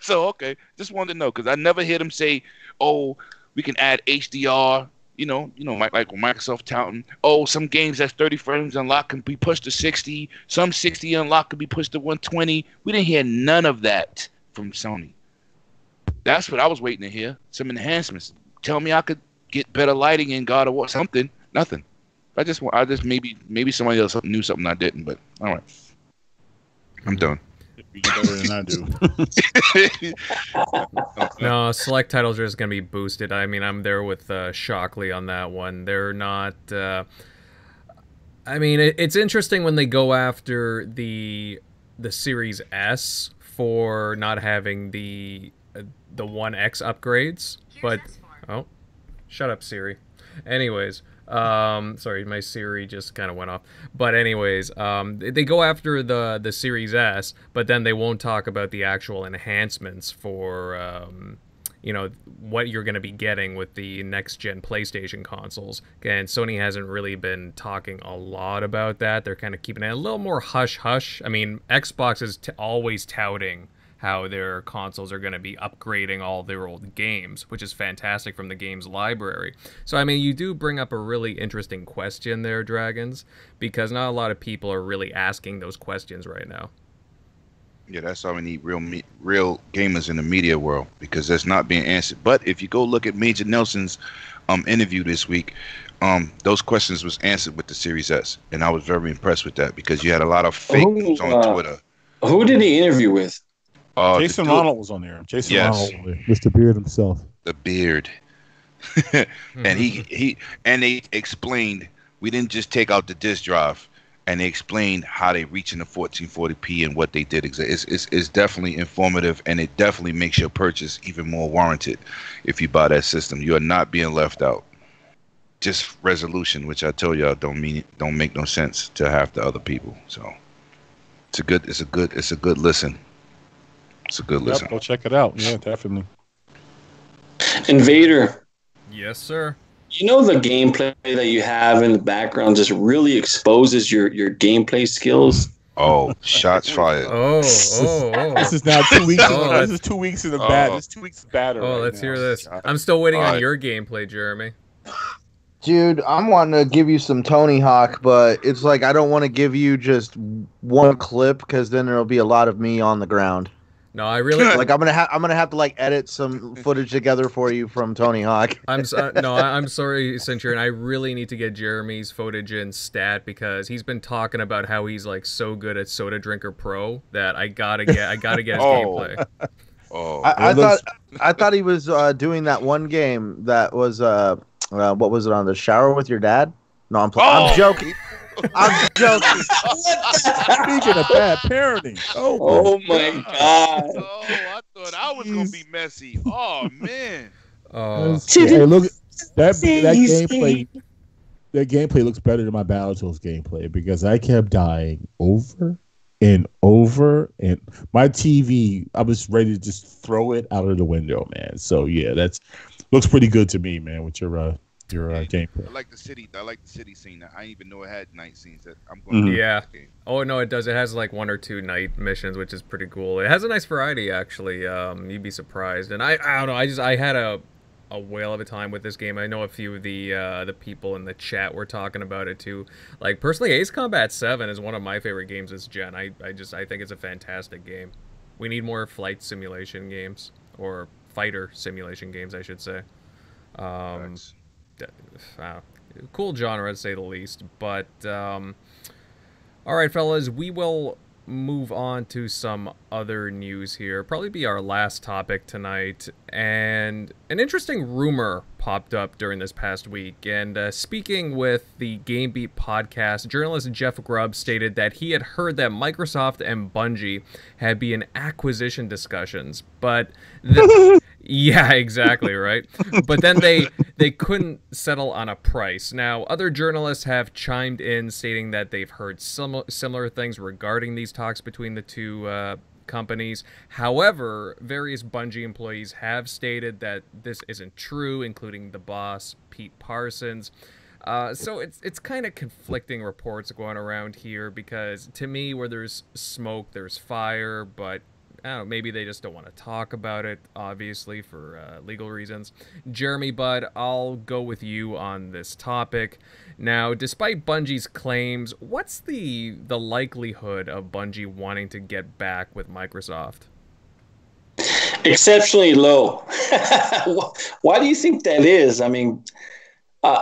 So okay, just wanted to know, because I never hear them say, "Oh, we can add HDR." You know, like Microsoft touting, "Oh, some games that's 30 frames unlocked can be pushed to 60. Some 60 unlocked can be pushed to 120." We didn't hear none of that from Sony. That's what I was waiting to hear. Some enhancements. Tell me I could get better lighting in God of War. Something. Nothing. I just maybe somebody else knew something I didn't. But all right, I'm done. You know than I do. No, select titles are just gonna be boosted. I mean, I'm there with Shockley on that one. They're not. I mean, it's interesting when they go after the Series S for not having the 1X upgrades, but oh, shut up, Siri. Anyways, sorry, my Siri just kind of went off. But anyways, they go after the Series S, but then they won't talk about the actual enhancements for what you're going to be getting with the next gen PlayStation consoles. And Sony hasn't really been talking a lot about that. They're kind of keeping it a little more hush hush. I mean, Xbox is always touting how their consoles are going to be upgrading all their old games, which is fantastic from the game's library. So, I mean, you do bring up a really interesting question there, Dragons, because not a lot of people are really asking those questions right now. Yeah, that's why we need real gamers in the media world, because that's not being answered. But if you go look at Major Nelson's interview this week, those questions was answered with the Series S, and I was very impressed with that, because you had a lot of fake news on Twitter. Who did he interview with? Jason Ronald was on there. Ronald, Mr. Beard himself. The Beard. And they explained, we didn't just take out the disk drive, and they explained how they reach in the 1440p and what they did. It's definitely informative, and it definitely makes your purchase even more warranted if you buy that system. You are not being left out. Just resolution, which I tell y'all don't make no sense to half the other people. So It's a good listen. It's a good listen. Go check it out. Yeah, definitely. Invader. Yes, sir. You know, the gameplay that you have in the background just really exposes your gameplay skills. Oh, shots fired. Oh. This is now 2 weeks. This is 2 weeks in the bad. This is 2 weeks batter. Oh, let's hear this. I'm still waiting on your gameplay, Jeremy. Dude, I'm wanting to give you some Tony Hawk, but it's like I don't want to give you just one clip because then there'll be a lot of me on the ground. No, I really like. I'm gonna have to like edit some footage together for you from Tony Hawk. I'm sorry, Centurion. I really need to get Jeremy's footage in stat because he's been talking about how he's like so good at Soda Drinker Pro that I gotta get his gameplay. Oh, I thought he was doing that one game that was what was it on the shower with your dad? No, I'm joking. I'm just speaking of bad parenting. Oh my God! Oh, I thought I was gonna be messy. Oh man! Hey, look, that gameplay. That gameplay looks better than my Battletoads gameplay because I kept dying over and over, and my TV. I was ready to just throw it out of the window, man. So yeah, that looks pretty good to me, man. With your gameplay. I like the city scene. I didn't even know it had night scenes. I'm going to game. Oh no, it does. It has like 1 or 2 night missions, which is pretty cool. It has a nice variety, actually. You'd be surprised. And I don't know. I had a whale of a time with this game. I know a few of the people in the chat were talking about it too. Like personally, Ace Combat 7 is one of my favorite games this gen. I think it's a fantastic game. We need more flight simulation games or fighter simulation games, I should say. Nice. Cool genre, to say the least. But all right, fellas, we will move on to some other news here. Probably be our last topic tonight. And an interesting rumor popped up during this past week. And speaking with the Game Beat podcast, journalist Jeff Grubb stated that he had heard that Microsoft and Bungie had been in acquisition discussions, but yeah, exactly, right? But then they couldn't settle on a price. Now, other journalists have chimed in stating that they've heard similar things regarding these talks between the two companies. However, various Bungie employees have stated that this isn't true, including the boss, Pete Parsons. So it's kind of conflicting reports going around here because, to me, where there's smoke, there's fire, but I don't know, maybe they just don't want to talk about it, obviously, for legal reasons. Jeremy, Bud, I'll go with you on this topic. Now, despite Bungie's claims, what's the likelihood of Bungie wanting to get back with Microsoft? Exceptionally low. Why do you think that is? I mean, for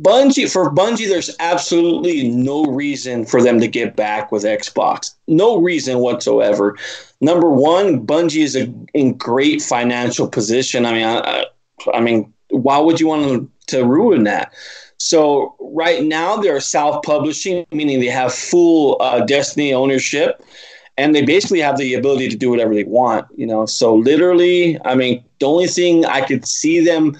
Bungie, there's absolutely no reason for them to get back with Xbox. No reason whatsoever. Number one, Bungie is in great financial position. I mean, I mean, why would you want them to ruin that? So right now they're self-publishing, meaning they have full Destiny ownership, and they basically have the ability to do whatever they want. You know, so literally, I mean, the only thing I could see them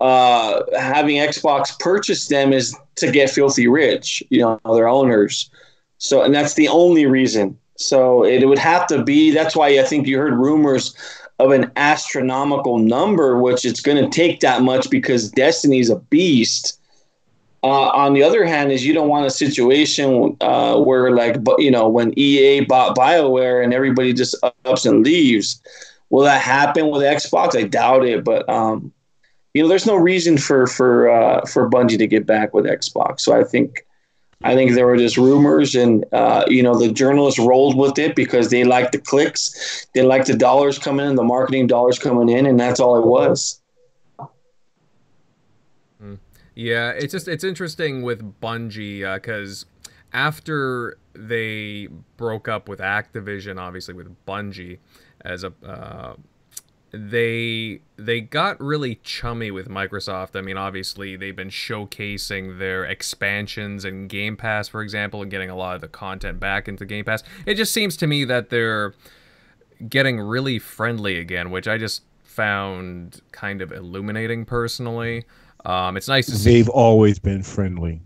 having Xbox purchase them is to get filthy rich, you know, their owners. So, and that's the only reason. So it would have to be, that's why I think you heard rumors of an astronomical number, which it's going to take that much because Destiny's a beast. On the other hand is you don't want a situation where, like, you know, when EA bought BioWare and everybody just ups and leaves. Will that happen with Xbox? I doubt it, but, you know, there's no reason for Bungie to get back with Xbox. So I think there were just rumors, and you know, the journalists rolled with it because they like the clicks, they like the dollars coming in, the marketing dollars coming in, and that's all it was. Yeah, it's interesting with Bungie because after they broke up with Activision, obviously with Bungie as a They got really chummy with Microsoft. I mean, obviously, they've been showcasing their expansions and Game Pass, for example, and getting a lot of the content back into Game Pass. It just seems to me that they're getting really friendly again, which I just found kind of illuminating personally. It's nice to see. They've always been friendly.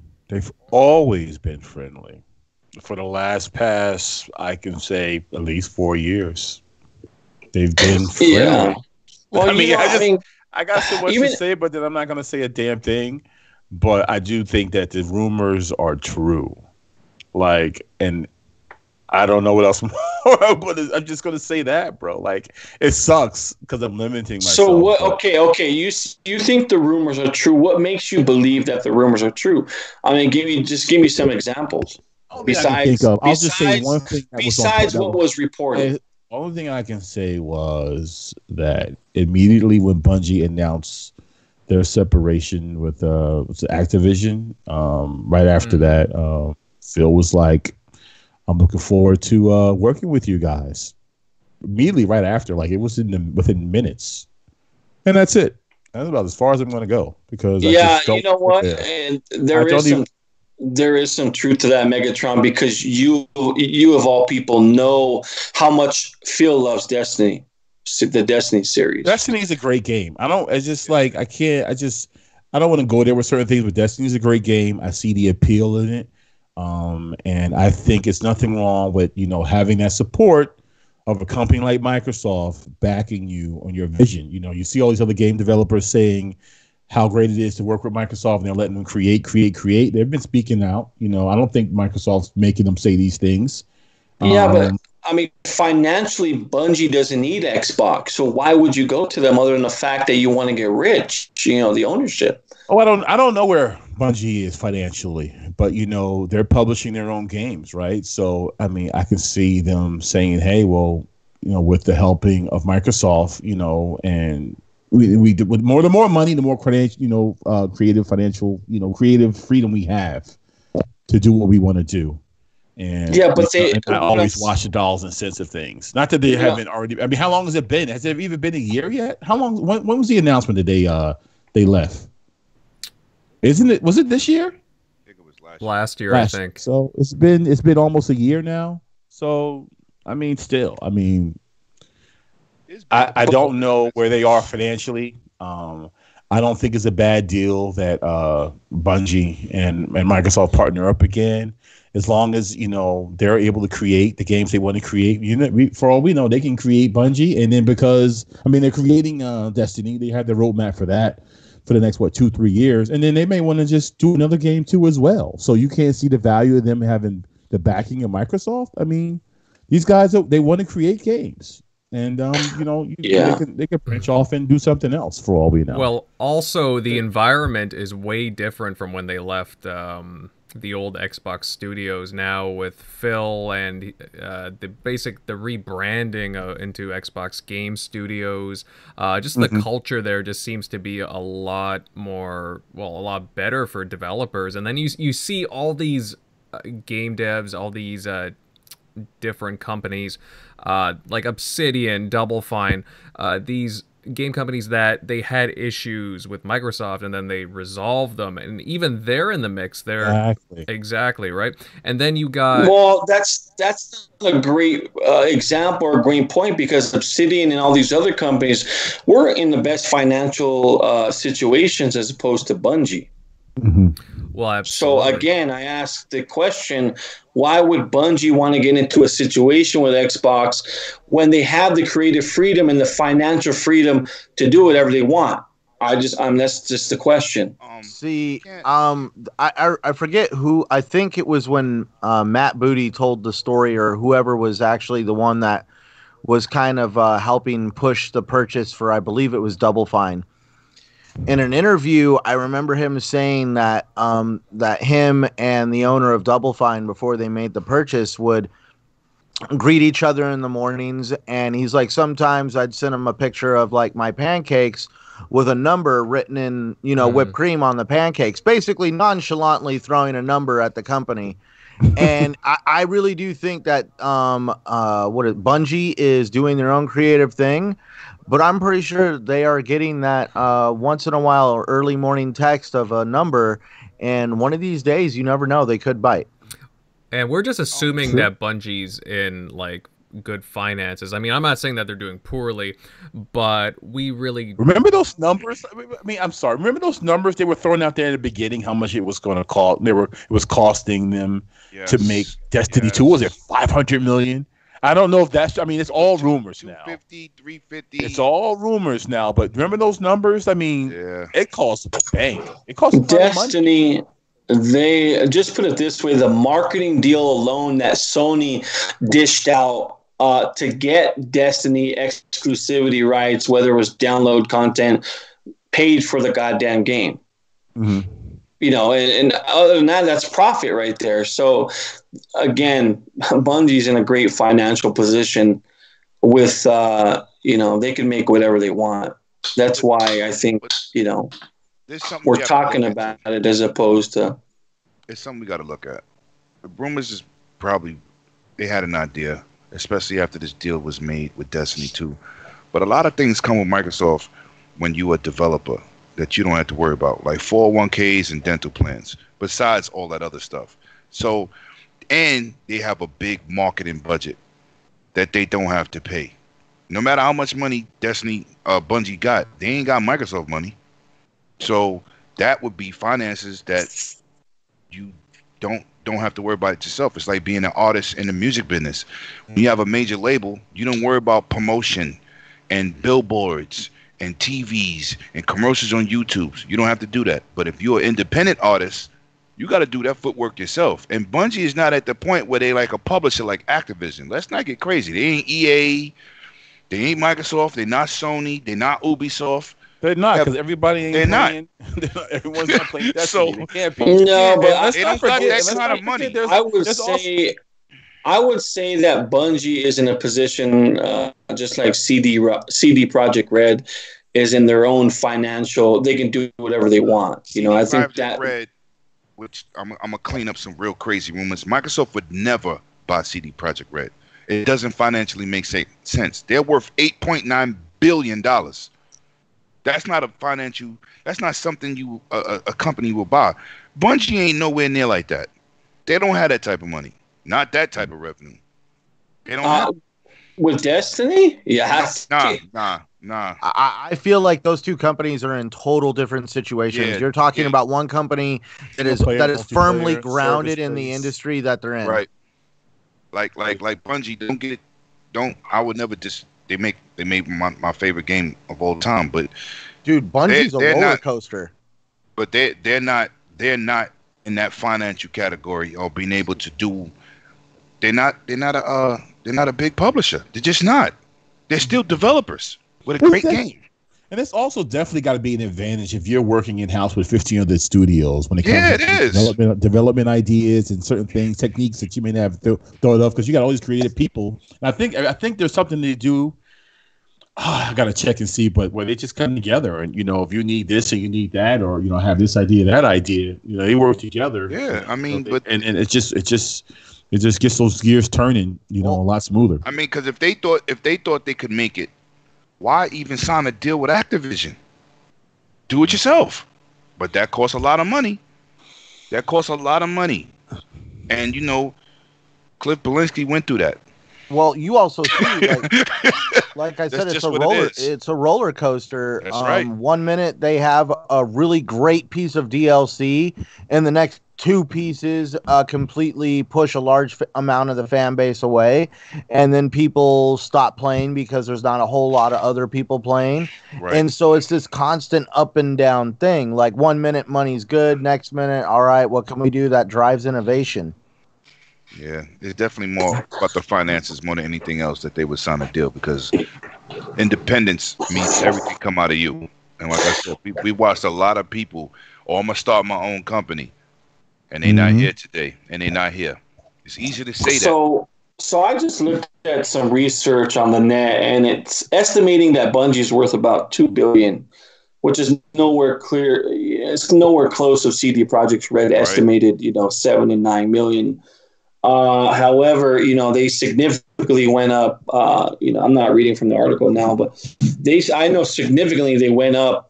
for the last past, I can say at least 4 years, they've been friendly. Yeah. Well, I got so much to say, but then I'm not going to say a damn thing. But I do think that the rumors are true. Like, and I don't know what else more, but I'm just going to say that, bro. Like, it sucks because I'm limiting myself. So what? But. Okay. You think the rumors are true? What makes you believe that the rumors are true? I mean, give me some examples. Besides what was reported. The only thing I can say was that immediately when Bungie announced their separation with Activision, right after that, Phil was like, I'm looking forward to working with you guys. Immediately right after, like, it was within minutes. And that's it. That's about as far as I'm going to go. Because you know what? And there is some truth to that, Megatron, because you of all people know how much Phil loves Destiny, the Destiny series. Destiny is a great game. I don't want to go there with certain things, but Destiny is a great game. I see the appeal in it. And I think it's nothing wrong with, having that support of a company like Microsoft backing you on your vision. You see all these other game developers saying how great it is to work with Microsoft, and they're letting them create. They've been speaking out. I don't think Microsoft's making them say these things. Yeah, but financially, Bungie doesn't need Xbox. So why would you go to them other than the fact that you want to get rich? The ownership. Oh, I don't know where Bungie is financially, but they're publishing their own games, right? So I can see them saying, "Hey, well, with the helping of Microsoft, and we do, with more, the more money, the more creative freedom we have to do what we want to do." And yeah, but I always watch the dollars and cents of things. Not that they haven't already. How long has it been? Has it even been a year yet? How long? When was the announcement that they left? Was it this year? I think it was last year. I think so. It's been almost a year now. So I don't know where they are financially. I don't think it's a bad deal that Bungie and Microsoft partner up again, as long as they're able to create the games they want to create. For all we know, they can create Bungie, and then because they're creating Destiny, they have the roadmap for that. For the next 2-3 years, and then they may want to just do another game too as well. So you can't see the value of them having the backing of Microsoft. These guys, they want to create games, and they can branch off and do something else for all we know. Well, also the environment is way different from when they left the old Xbox studios. Now with Phil and the rebranding into Xbox Game Studios, just the culture there just seems to be a lot better for developers. And then you see all these game devs, all these different companies like Obsidian, Double Fine, these game companies that they had issues with Microsoft, and then they resolved them, and even they're in the mix there. Exactly right. And then you got that's a great example or a great point, because Obsidian and all these other companies were in the best financial situations as opposed to Bungie. Mm-hmm. Well, absolutely. So again, I asked the question: why would Bungie want to get into a situation with Xbox when they have the creative freedom and the financial freedom to do whatever they want? That's just the question. I forget who. I think it was when Matt Booty told the story, or whoever was actually the one that was kind of helping push the purchase for, I believe it was Double Fine. In an interview, I remember him saying that that him and the owner of Double Fine, before they made the purchase, would greet each other in the mornings. And he's like, sometimes I'd send him a picture of like my pancakes with a number written in, whipped cream on the pancakes, basically nonchalantly throwing a number at the company. And I really do think that Bungie is doing their own creative thing. But I'm pretty sure they are getting that once in a while or early morning text of a number. And one of these days, you never know, they could bite. And we're just assuming that Bungie's in like good finances. I mean, I'm not saying that they're doing poorly, but we really remember those numbers. Remember those numbers they were throwing out there at the beginning? How much it was going to cost? It was costing them to make Destiny 2. Was it $500 million? I don't know if that's. I mean, it's all rumors now. 250, 350. It's all rumors now. But remember those numbers? I mean, it costs a bank. It costs Destiny. They just put it this way: the marketing deal alone that Sony dished out to get Destiny exclusivity rights, whether it was download content, paid for the goddamn game. Mm-hmm. You know, and other than that, that's profit right there. So, again, Bungie's in a great financial position with, you know, they can make whatever they want. That's why I think, you know, we're talking about it as opposed to. It's something we got to look at. The rumors is probably they had an idea, especially after this deal was made with Destiny 2. But a lot of things come with Microsoft when you're a developer that you don't have to worry about, like 401ks and dental plans, besides all that other stuff. So, and they have a big marketing budget that they don't have to pay. No matter how much money Bungie got, they ain't got Microsoft money. So that would be finances that you don't have to worry about it yourself. It's like being an artist in the music business. When you have a major label, you don't worry about promotion and billboards and TVs and commercials on YouTube. You don't have to do that. But if you're an independent artist, you got to do that footwork yourself. And Bungie is not at the point where they like a publisher like Activision. Let's not get crazy. They ain't EA. They ain't Microsoft. They're not Sony. They're not Ubisoft. They're not, because everybody ain't playing. Everyone's not playing Destiny. So, can't be. No, but I would say that Bungie is in a position, just like CD Projekt Red is in their own financial. They can do whatever they want. You know, I think that Red, which I'm gonna clean up some real crazy rumors. Microsoft would never buy CD Projekt Red. It doesn't financially make sense. They're worth $8.9 billion. That's not a financial. That's not something you a company will buy. Bungie ain't nowhere near like that. They don't have that type of money. Not that type of revenue. They don't have with Destiny? Yeah. Nah. I feel like those two companies are in total different situations. Yeah, you're talking about one company that is firmly grounded in the industry that they're in. Right. Like Bungie, I would never just they made my favorite game of all time, but dude, Bungie's a roller coaster. But they're not in that financial category or being able to do. They're not a big publisher. They're just not. They're still developers with a great game. And it's also definitely got to be an advantage if you're working in house with 15 other studios when it comes to development ideas and certain things, techniques that you may not have thrown off because you got all these creative people. And I think there's something they do. I gotta check and see, but where they just come together and, you know, if you need this and you need that, or, you know, have this idea, that idea, you know, they work together. Yeah, I mean, and it just gets those gears turning, you know, a lot smoother. I mean, because if they thought they could make it, why even sign a deal with Activision? Do it yourself. But that costs a lot of money. And, you know, Cliff Belinsky went through that. Well, you also see, like I said, it's a roller coaster. That's right. 1 minute they have a really great piece of DLC, and the next two pieces completely push a large amount of the fan base away, and then people stop playing because there's not a whole lot of other people playing. Right. And so it's this constant up and down thing. Like 1 minute money's good, next minute, all right, what can we do that drives innovation? Yeah, it's definitely more about the finances more than anything else that they would sign a deal, because independence means everything come out of you. And like I said, we watched a lot of people, I'm going to start my own company, and they're not here today, and they're not here. It's easy to say that. So I just looked at some research on the net, and it's estimating that Bungie's worth about $2 billion, which is nowhere clear. It's nowhere close to CD Projekt Red estimated, you know, $7 and $9 million. However, you know, they significantly went up, you know, I'm not reading from the article now, but I know significantly they went up,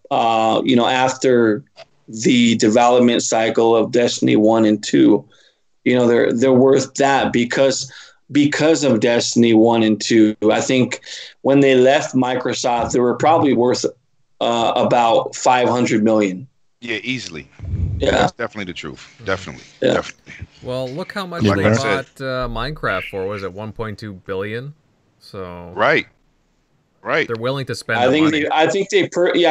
you know, after the development cycle of Destiny 1 and 2, you know, they're worth that because because of Destiny 1 and 2. I think when they left Microsoft, they were probably worth about $500 million. Yeah, easily. Yeah. That's definitely the truth. Definitely. Yeah. Definitely. Well, look how much they bought Minecraft for. Was it $1.2 billion? So right. Right. They're willing to spend. I think they purchased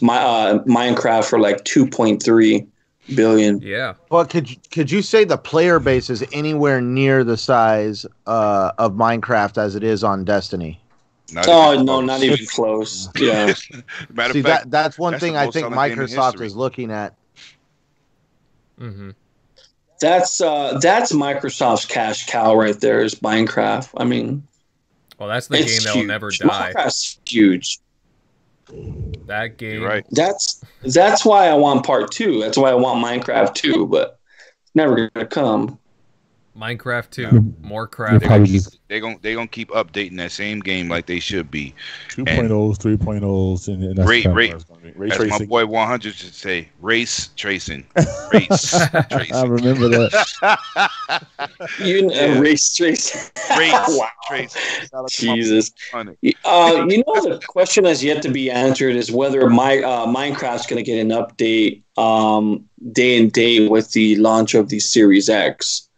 Minecraft for like $2.3 billion. Yeah. Well, could you say the player base is anywhere near the size of Minecraft as it is on Destiny? Not even close. Yeah. Matter of fact, that's one thing I think Microsoft is looking at. Mm-hmm. That's Microsoft's cash cow right there. Is Minecraft? I mean. Well, that's the game that'll never die. That's huge. That game. Right. That's why I want part 2. That's why I want Minecraft 2, but it's never gonna come. Minecraft 2, more crap. They're gonna keep updating that same game like they should be. 2.0s, 3.0s, and that's ray tracing. As my boy 100 should say, race tracing. Race tracing. I remember that. Race tracing. Race wow. Tracing. Jesus. You know, the question has yet to be answered is whether Minecraft's gonna get an update day and date with the launch of the Series X.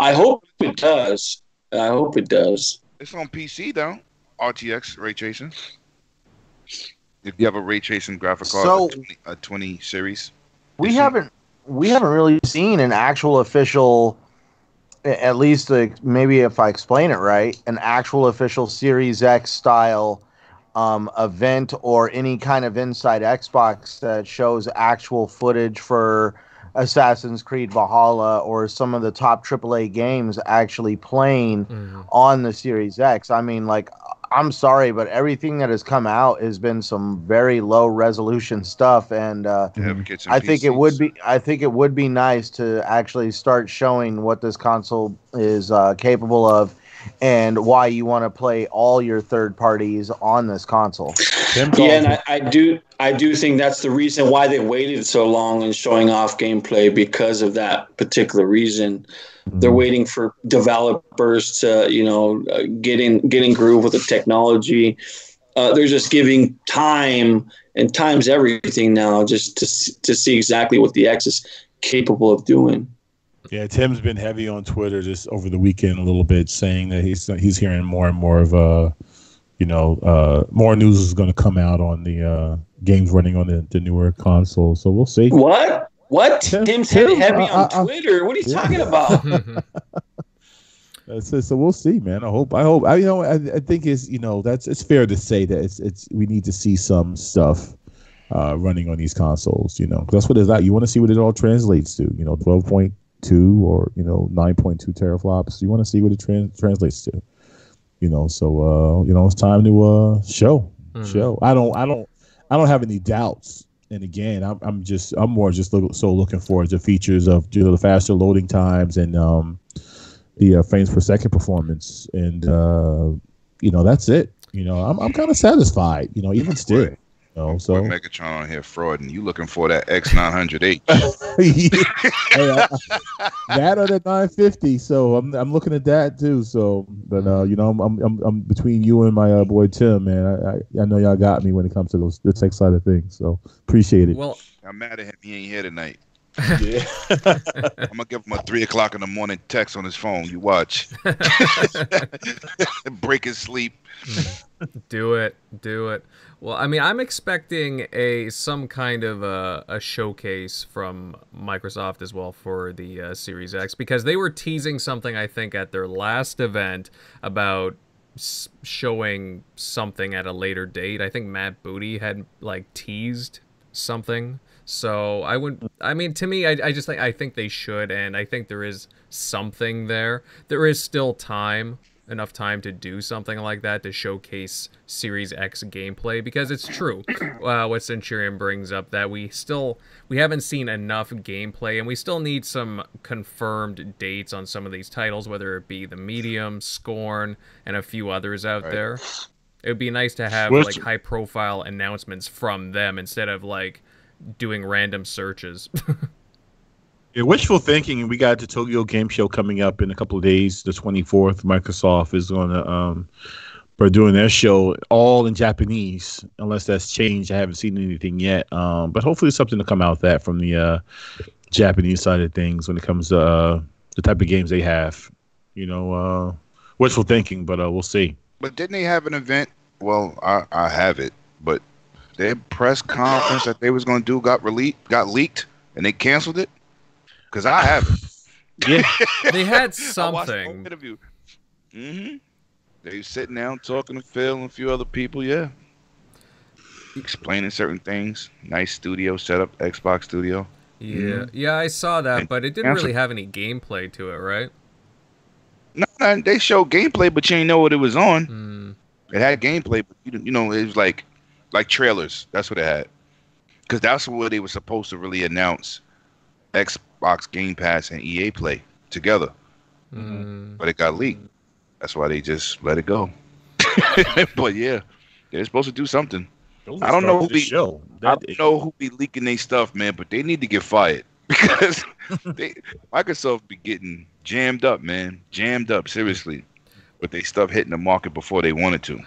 I hope it does. I hope it does. It's on PC though. RTX ray tracing. If you have a ray tracing graphic card, so a 20 series. We haven't really seen an actual official, at least maybe if I explain it right, an actual official Series X style event or any kind of inside Xbox that shows actual footage for Assassin's Creed Valhalla or some of the top AAA games actually playing on the Series X. I mean, like, I'm sorry, but everything that has come out has been some very low resolution stuff, and I think it would be nice to actually start showing what this console is capable of and why you want to play all your third parties on this console. Yeah, and I do think that's the reason why they waited so long in showing off gameplay, because of that particular reason. They're waiting for developers to, you know, get in groove with the technology. They're just giving time, and time's everything now, just to see exactly what the X is capable of doing. Yeah, Tim's been heavy on Twitter just over the weekend a little bit, saying that he's hearing more and more of more news is going to come out on the games running on the newer console. So we'll see. What? Tim's heavy on Twitter. What are you talking about? So we'll see, man. I think it's fair to say that we need to see some stuff running on these consoles. You know, that's what it's like. You want to see what it all translates to. You know, 12.2 or 9.2 teraflops. You want to see what it translates to, so it's time to show. I don't have any doubts, and again, I'm more looking forward to features of the faster loading times and the frames per second performance, and that's it. I'm kind of satisfied, even still. So Megatron on here frauding. You looking for that X900H? That or the 950. So I'm looking at that too. So, but I'm between you and my boy Tim, man. I know y'all got me when it comes to the tech side of things. So appreciate it. Well, I'm mad at him. He ain't here tonight. Yeah. I'm gonna give him a 3 o'clock in the morning text on his phone. You watch. Break his sleep. Do it. Well, I mean, I'm expecting some kind of a showcase from Microsoft as well for the Series X, because they were teasing something, I think, at their last event about showing something at a later date. I think Matt Booty had like teased something. So I think they should, and I think there is something there. There is still enough time to do something like that, to showcase Series X gameplay, because it's true what Centurion brings up, that we haven't seen enough gameplay, and we still need some confirmed dates on some of these titles, whether it be The Medium, Scorn, and a few others out there. It would be nice to have like high profile announcements from them instead of like doing random searches. Yeah, wishful thinking. We got the Tokyo Game Show coming up in a couple of days, the 24th. Microsoft is going to for doing their show all in Japanese, unless that's changed. I haven't seen anything yet, but hopefully something to come out of that from the Japanese side of things when it comes to the type of games they have. You know, wishful thinking, but we'll see. But didn't they have an event? Well, I have it, but their press conference that they was going to do got leaked, and they canceled it? Because I have it. Yeah. They had something. I watched the interview. Mm-hmm. They were sitting down talking to Phil and a few other people, yeah. Explaining certain things. Nice studio setup, Xbox studio. Yeah, mm-hmm. Yeah, I saw that, and but it didn't really have any gameplay to it, right? No, they showed gameplay, but you didn't know what it was on. Mm. It had gameplay, but you know, it was like trailers. That's what it had. Because that's what they were supposed to really announce. Xbox Game Pass and EA Play together. Mm. But it got leaked. That's why they just let it go. But yeah, they're supposed to do something. I don't know who be leaking their stuff, man, but they need to get fired. Because Microsoft be getting jammed up, man. Jammed up, seriously. But they stuff hitting the market before they wanted to.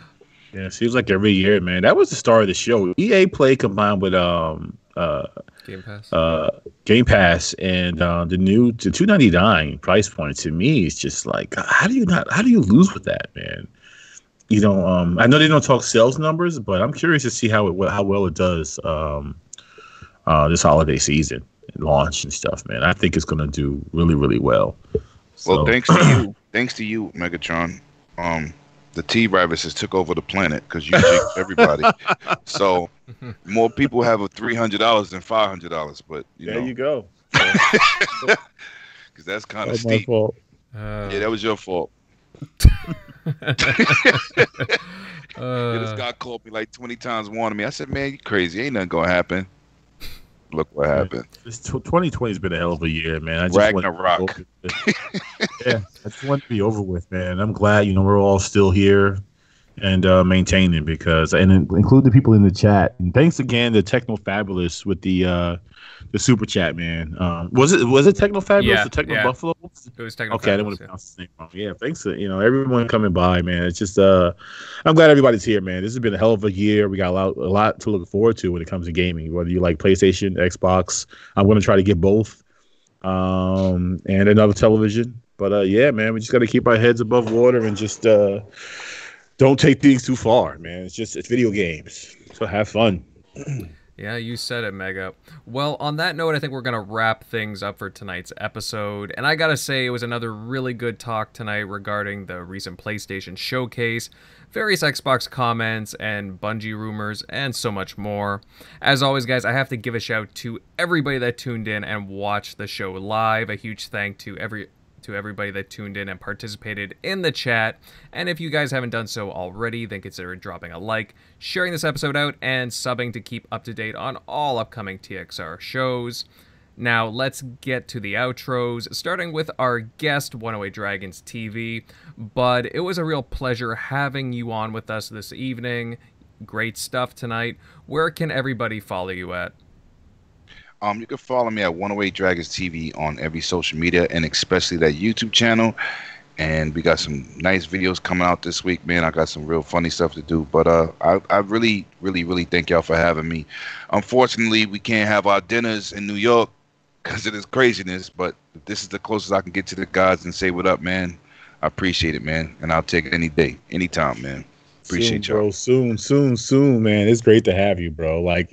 Yeah, it seems like every year, man. That was the star of the show. EA Play combined with Game Pass. Game Pass and the new to $2.99 price point to me is just like, how do you lose with that, man? You know, I know they don't talk sales numbers, but I'm curious to see how well it does this holiday season and launch and stuff, man. I think it's gonna do really, really well. So. Well, thanks to you, Megatron. The T-Viruses took over the planet because you jinxed everybody. So more people have a $300 than $500. But there you go. Because that's kind of steep. Yeah, that was your fault. Yeah, this guy called me like 20 times, warning me. I said, "Man, you crazy? Ain't nothing gonna happen." Look what happened. 2020's been a hell of a year, man. I just Ragnarok. Yeah, I just want to be over with, man. I'm glad, you know, we're all still here and maintaining and include the people in the chat. And thanks again to Technofabulous with the super chat, man. Was it Technofabulous or Technobuffalo? It was Technofabulous. Okay, I didn't want to pronounce his name wrong. Yeah, thanks to everyone coming by, man. It's just I'm glad everybody's here, man. This has been a hell of a year. We got a lot to look forward to when it comes to gaming. Whether you like PlayStation, Xbox, I'm going to try to get both, and another television. But yeah, man, we just got to keep our heads above water and just don't take things too far, man. It's video games, so have fun. Yeah, you said it, Mega. Well, on that note, I think we're going to wrap things up for tonight's episode. And I got to say, it was another really good talk tonight regarding the recent PlayStation showcase, various Xbox comments and Bungie rumors, and so much more. As always, guys, I have to give a shout to everybody that tuned in and watched the show live. A huge thank to everybody that tuned in and participated in the chat. And if you guys haven't done so already, then consider dropping a like, sharing this episode out, and subbing to keep up to date on all upcoming TXR shows. Now, let's get to the outros, starting with our guest, 108 Dragons TV. Bud, it was a real pleasure having you on with us this evening. Great stuff tonight. Where can everybody follow you at? You can follow me at 108 Dragons TV on every social media, and especially that YouTube channel. And we got some nice videos coming out this week, man. I got some real funny stuff to do. But I really, really, really thank y'all for having me. Unfortunately, we can't have our dinners in New York because of this craziness. But this is the closest I can get to the gods and say what up, man. I appreciate it, man. And I'll take it any day, anytime, man. Appreciate you, bro. Soon, man. It's great to have you, bro. Like,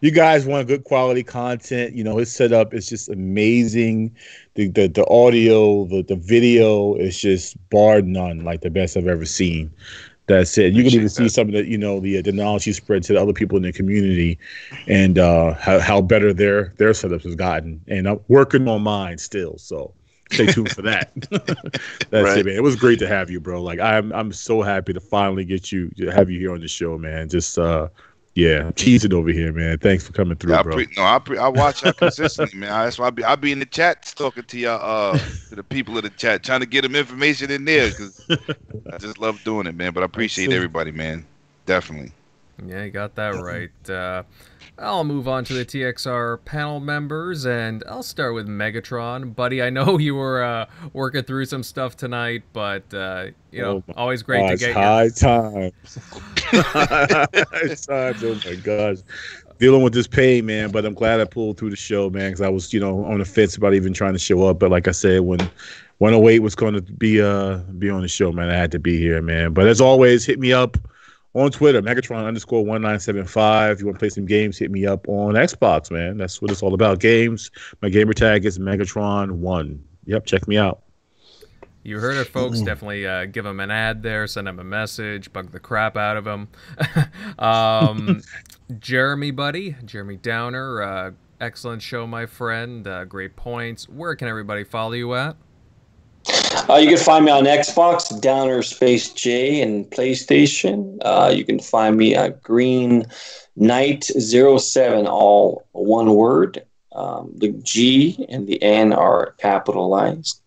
you guys want good quality content. You know, his setup is just amazing. The audio, the video is just bar none, like the best I've ever seen. That's it. You can even see some of the knowledge you spread to the other people in the community, and how better their setups has gotten. And I'm working on mine still, so. Stay tuned for that. That's it, man. It was great to have you, bro. Like I'm so happy to finally have you here on the show, man. Just cheesing over here, man. Thanks for coming through, bro. I watch y'all consistently, man. That's why I be in the chat talking to y'all, to the people in the chat, trying to get them information in there because I just love doing it, man. But I appreciate everybody, man. Definitely. Yeah, you got that right. I'll move on to the TXR panel members, and I'll start with Megatron. Buddy, I know you were working through some stuff tonight, but, you know, always great to get high times. High times, oh my gosh. Dealing with this pain, man, but I'm glad I pulled through the show, man, because I was, you know, on the fence about even trying to show up. But like I said, when 108 was going to be on the show, man, I had to be here, man. But as always, hit me up on Twitter, Megatron_1975. If you want to play some games, hit me up on Xbox, man. That's what it's all about, games. My gamer tag is Megatron1. Yep, check me out. You heard it, folks. Definitely give him an ad there, send him a message, bug the crap out of him. Jeremy, buddy, Jeremy Downer, excellent show, my friend. Great points. Where can everybody follow you at? You can find me on Xbox, Downer Space J, and PlayStation. You can find me at Green Knight 07, all one word. The G and the N are capitalized.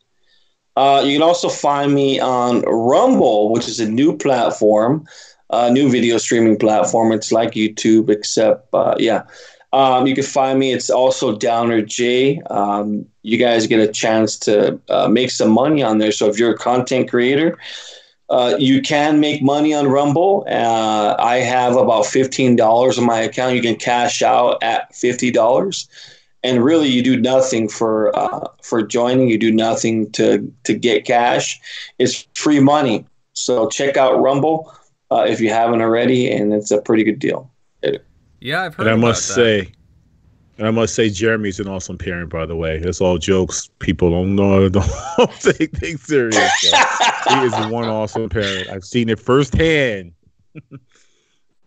You can also find me on Rumble, which is a new platform, a new video streaming platform. It's like YouTube, except, yeah. You can find me. It's also Downer J. You guys get a chance to make some money on there. So if you're a content creator, you can make money on Rumble. I have about $15 on my account. You can cash out at $50. And really, you do nothing for joining. You do nothing to get cash. It's free money. So check out Rumble if you haven't already, and it's a pretty good deal. Yeah, I've heard about that. And I must say, Jeremy's an awesome parent, by the way. It's all jokes. People don't take things serious. He is one awesome parent. I've seen it firsthand.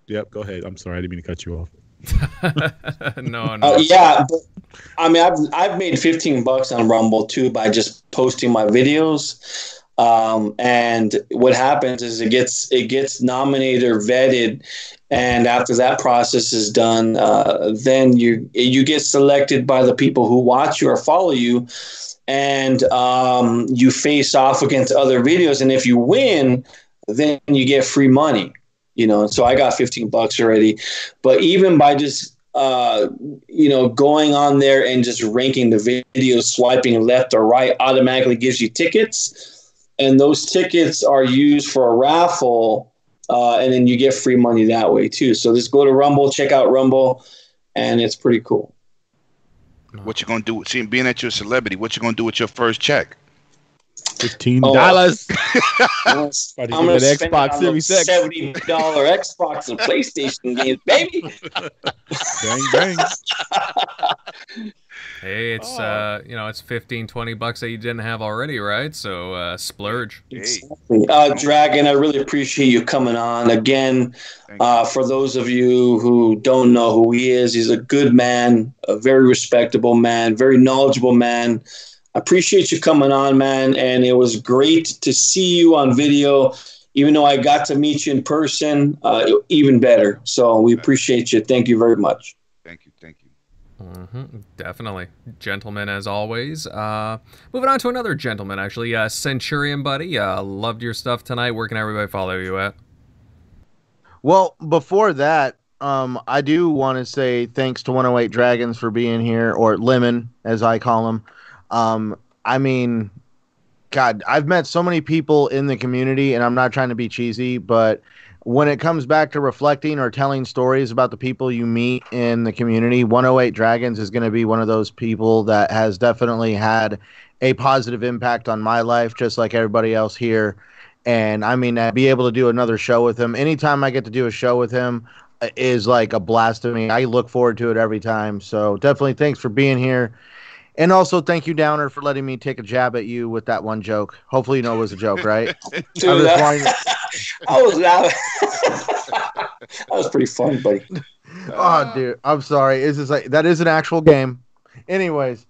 Yep, go ahead. I'm sorry, I didn't mean to cut you off. No. Yeah, but, I mean, I've made $15 on Rumble too by just posting my videos. And what happens is it gets nominated or vetted, and after that process is done, then you get selected by the people who watch you or follow you, and you face off against other videos. And if you win, then you get free money. You know, so I got $15 already, but even by just, you know, going on there and just ranking the videos, swiping left or right automatically gives you tickets, and those tickets are used for a raffle, and then you get free money that way too. So just go to Rumble, check out Rumble, and it's pretty cool. What you gonna do? See, being that you're a celebrity, what you gonna do with your first check? $15. I'm gonna spend Xbox Series X. $70 Xbox and PlayStation games, baby. Bang bang. Hey, it's you know, it's $15, $20 that you didn't have already, right? So splurge. Exactly. Dragon, I really appreciate you coming on again. For those of you who don't know who he is, he's a good man, a very respectable man, very knowledgeable man. Appreciate you coming on, man, and it was great to see you on video. Even though I got to meet you in person, even better. So we appreciate you. Thank you very much. Thank you. Mm-hmm. Definitely. Gentleman, as always. Moving on to another gentleman, actually. Centurion, buddy, loved your stuff tonight. Where can everybody follow you at? Well, before that, I do want to say thanks to 108 Dragons for being here, or Lemon, as I call him. I mean, God, I've met so many people in the community, and I'm not trying to be cheesy, but when it comes back to reflecting or telling stories about the people you meet in the community, 108 Dragons is going to be one of those people that has definitely had a positive impact on my life, just like everybody else here. And I mean, I'd be able to do another show with him. Anytime I get to do a show with him is like a blast to me. I look forward to it every time. So definitely thanks for being here. And also, thank you, Downer, for letting me take a jab at you with that one joke. Hopefully, you know it was a joke, right? Dude, I was laughing. That was pretty fun, buddy. Oh, dude, I'm sorry. It's just like that is an actual game. Anyways,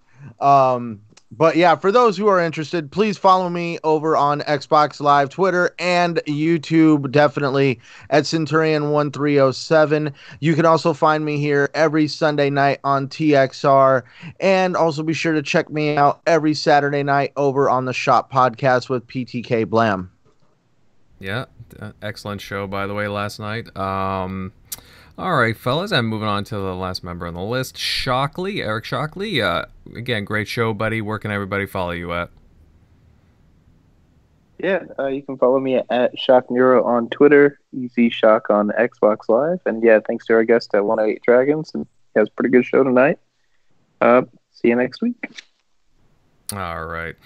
but yeah, for those who are interested, please follow me over on Xbox Live, Twitter, and YouTube, definitely, at Centurion1307. You can also find me here every Sunday night on TXR, and also be sure to check me out every Saturday night over on the Shop Podcast with PTK Blam. Yeah, excellent show, by the way, last night. Alright, fellas, I'm moving on to the last member on the list, Shockley, Eric Shockley. Again, great show, buddy. Where can everybody follow you at? Yeah, you can follow me at ShockNeuro on Twitter, EZShock on Xbox Live, and yeah, thanks to our guest at 108 Dragons, and he has a pretty good show tonight. See you next week. Alright.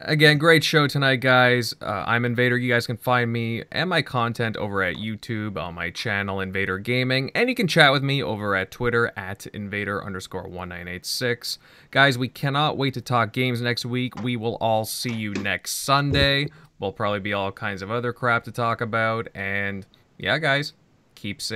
Again, great show tonight, guys. I'm Invader. You guys can find me and my content over at YouTube on my channel, Invader Gaming. And you can chat with me over at Twitter, at Invader_1986. Guys, we cannot wait to talk games next week. We will all see you next Sunday. We'll probably be all kinds of other crap to talk about. And, yeah, guys, keep safe.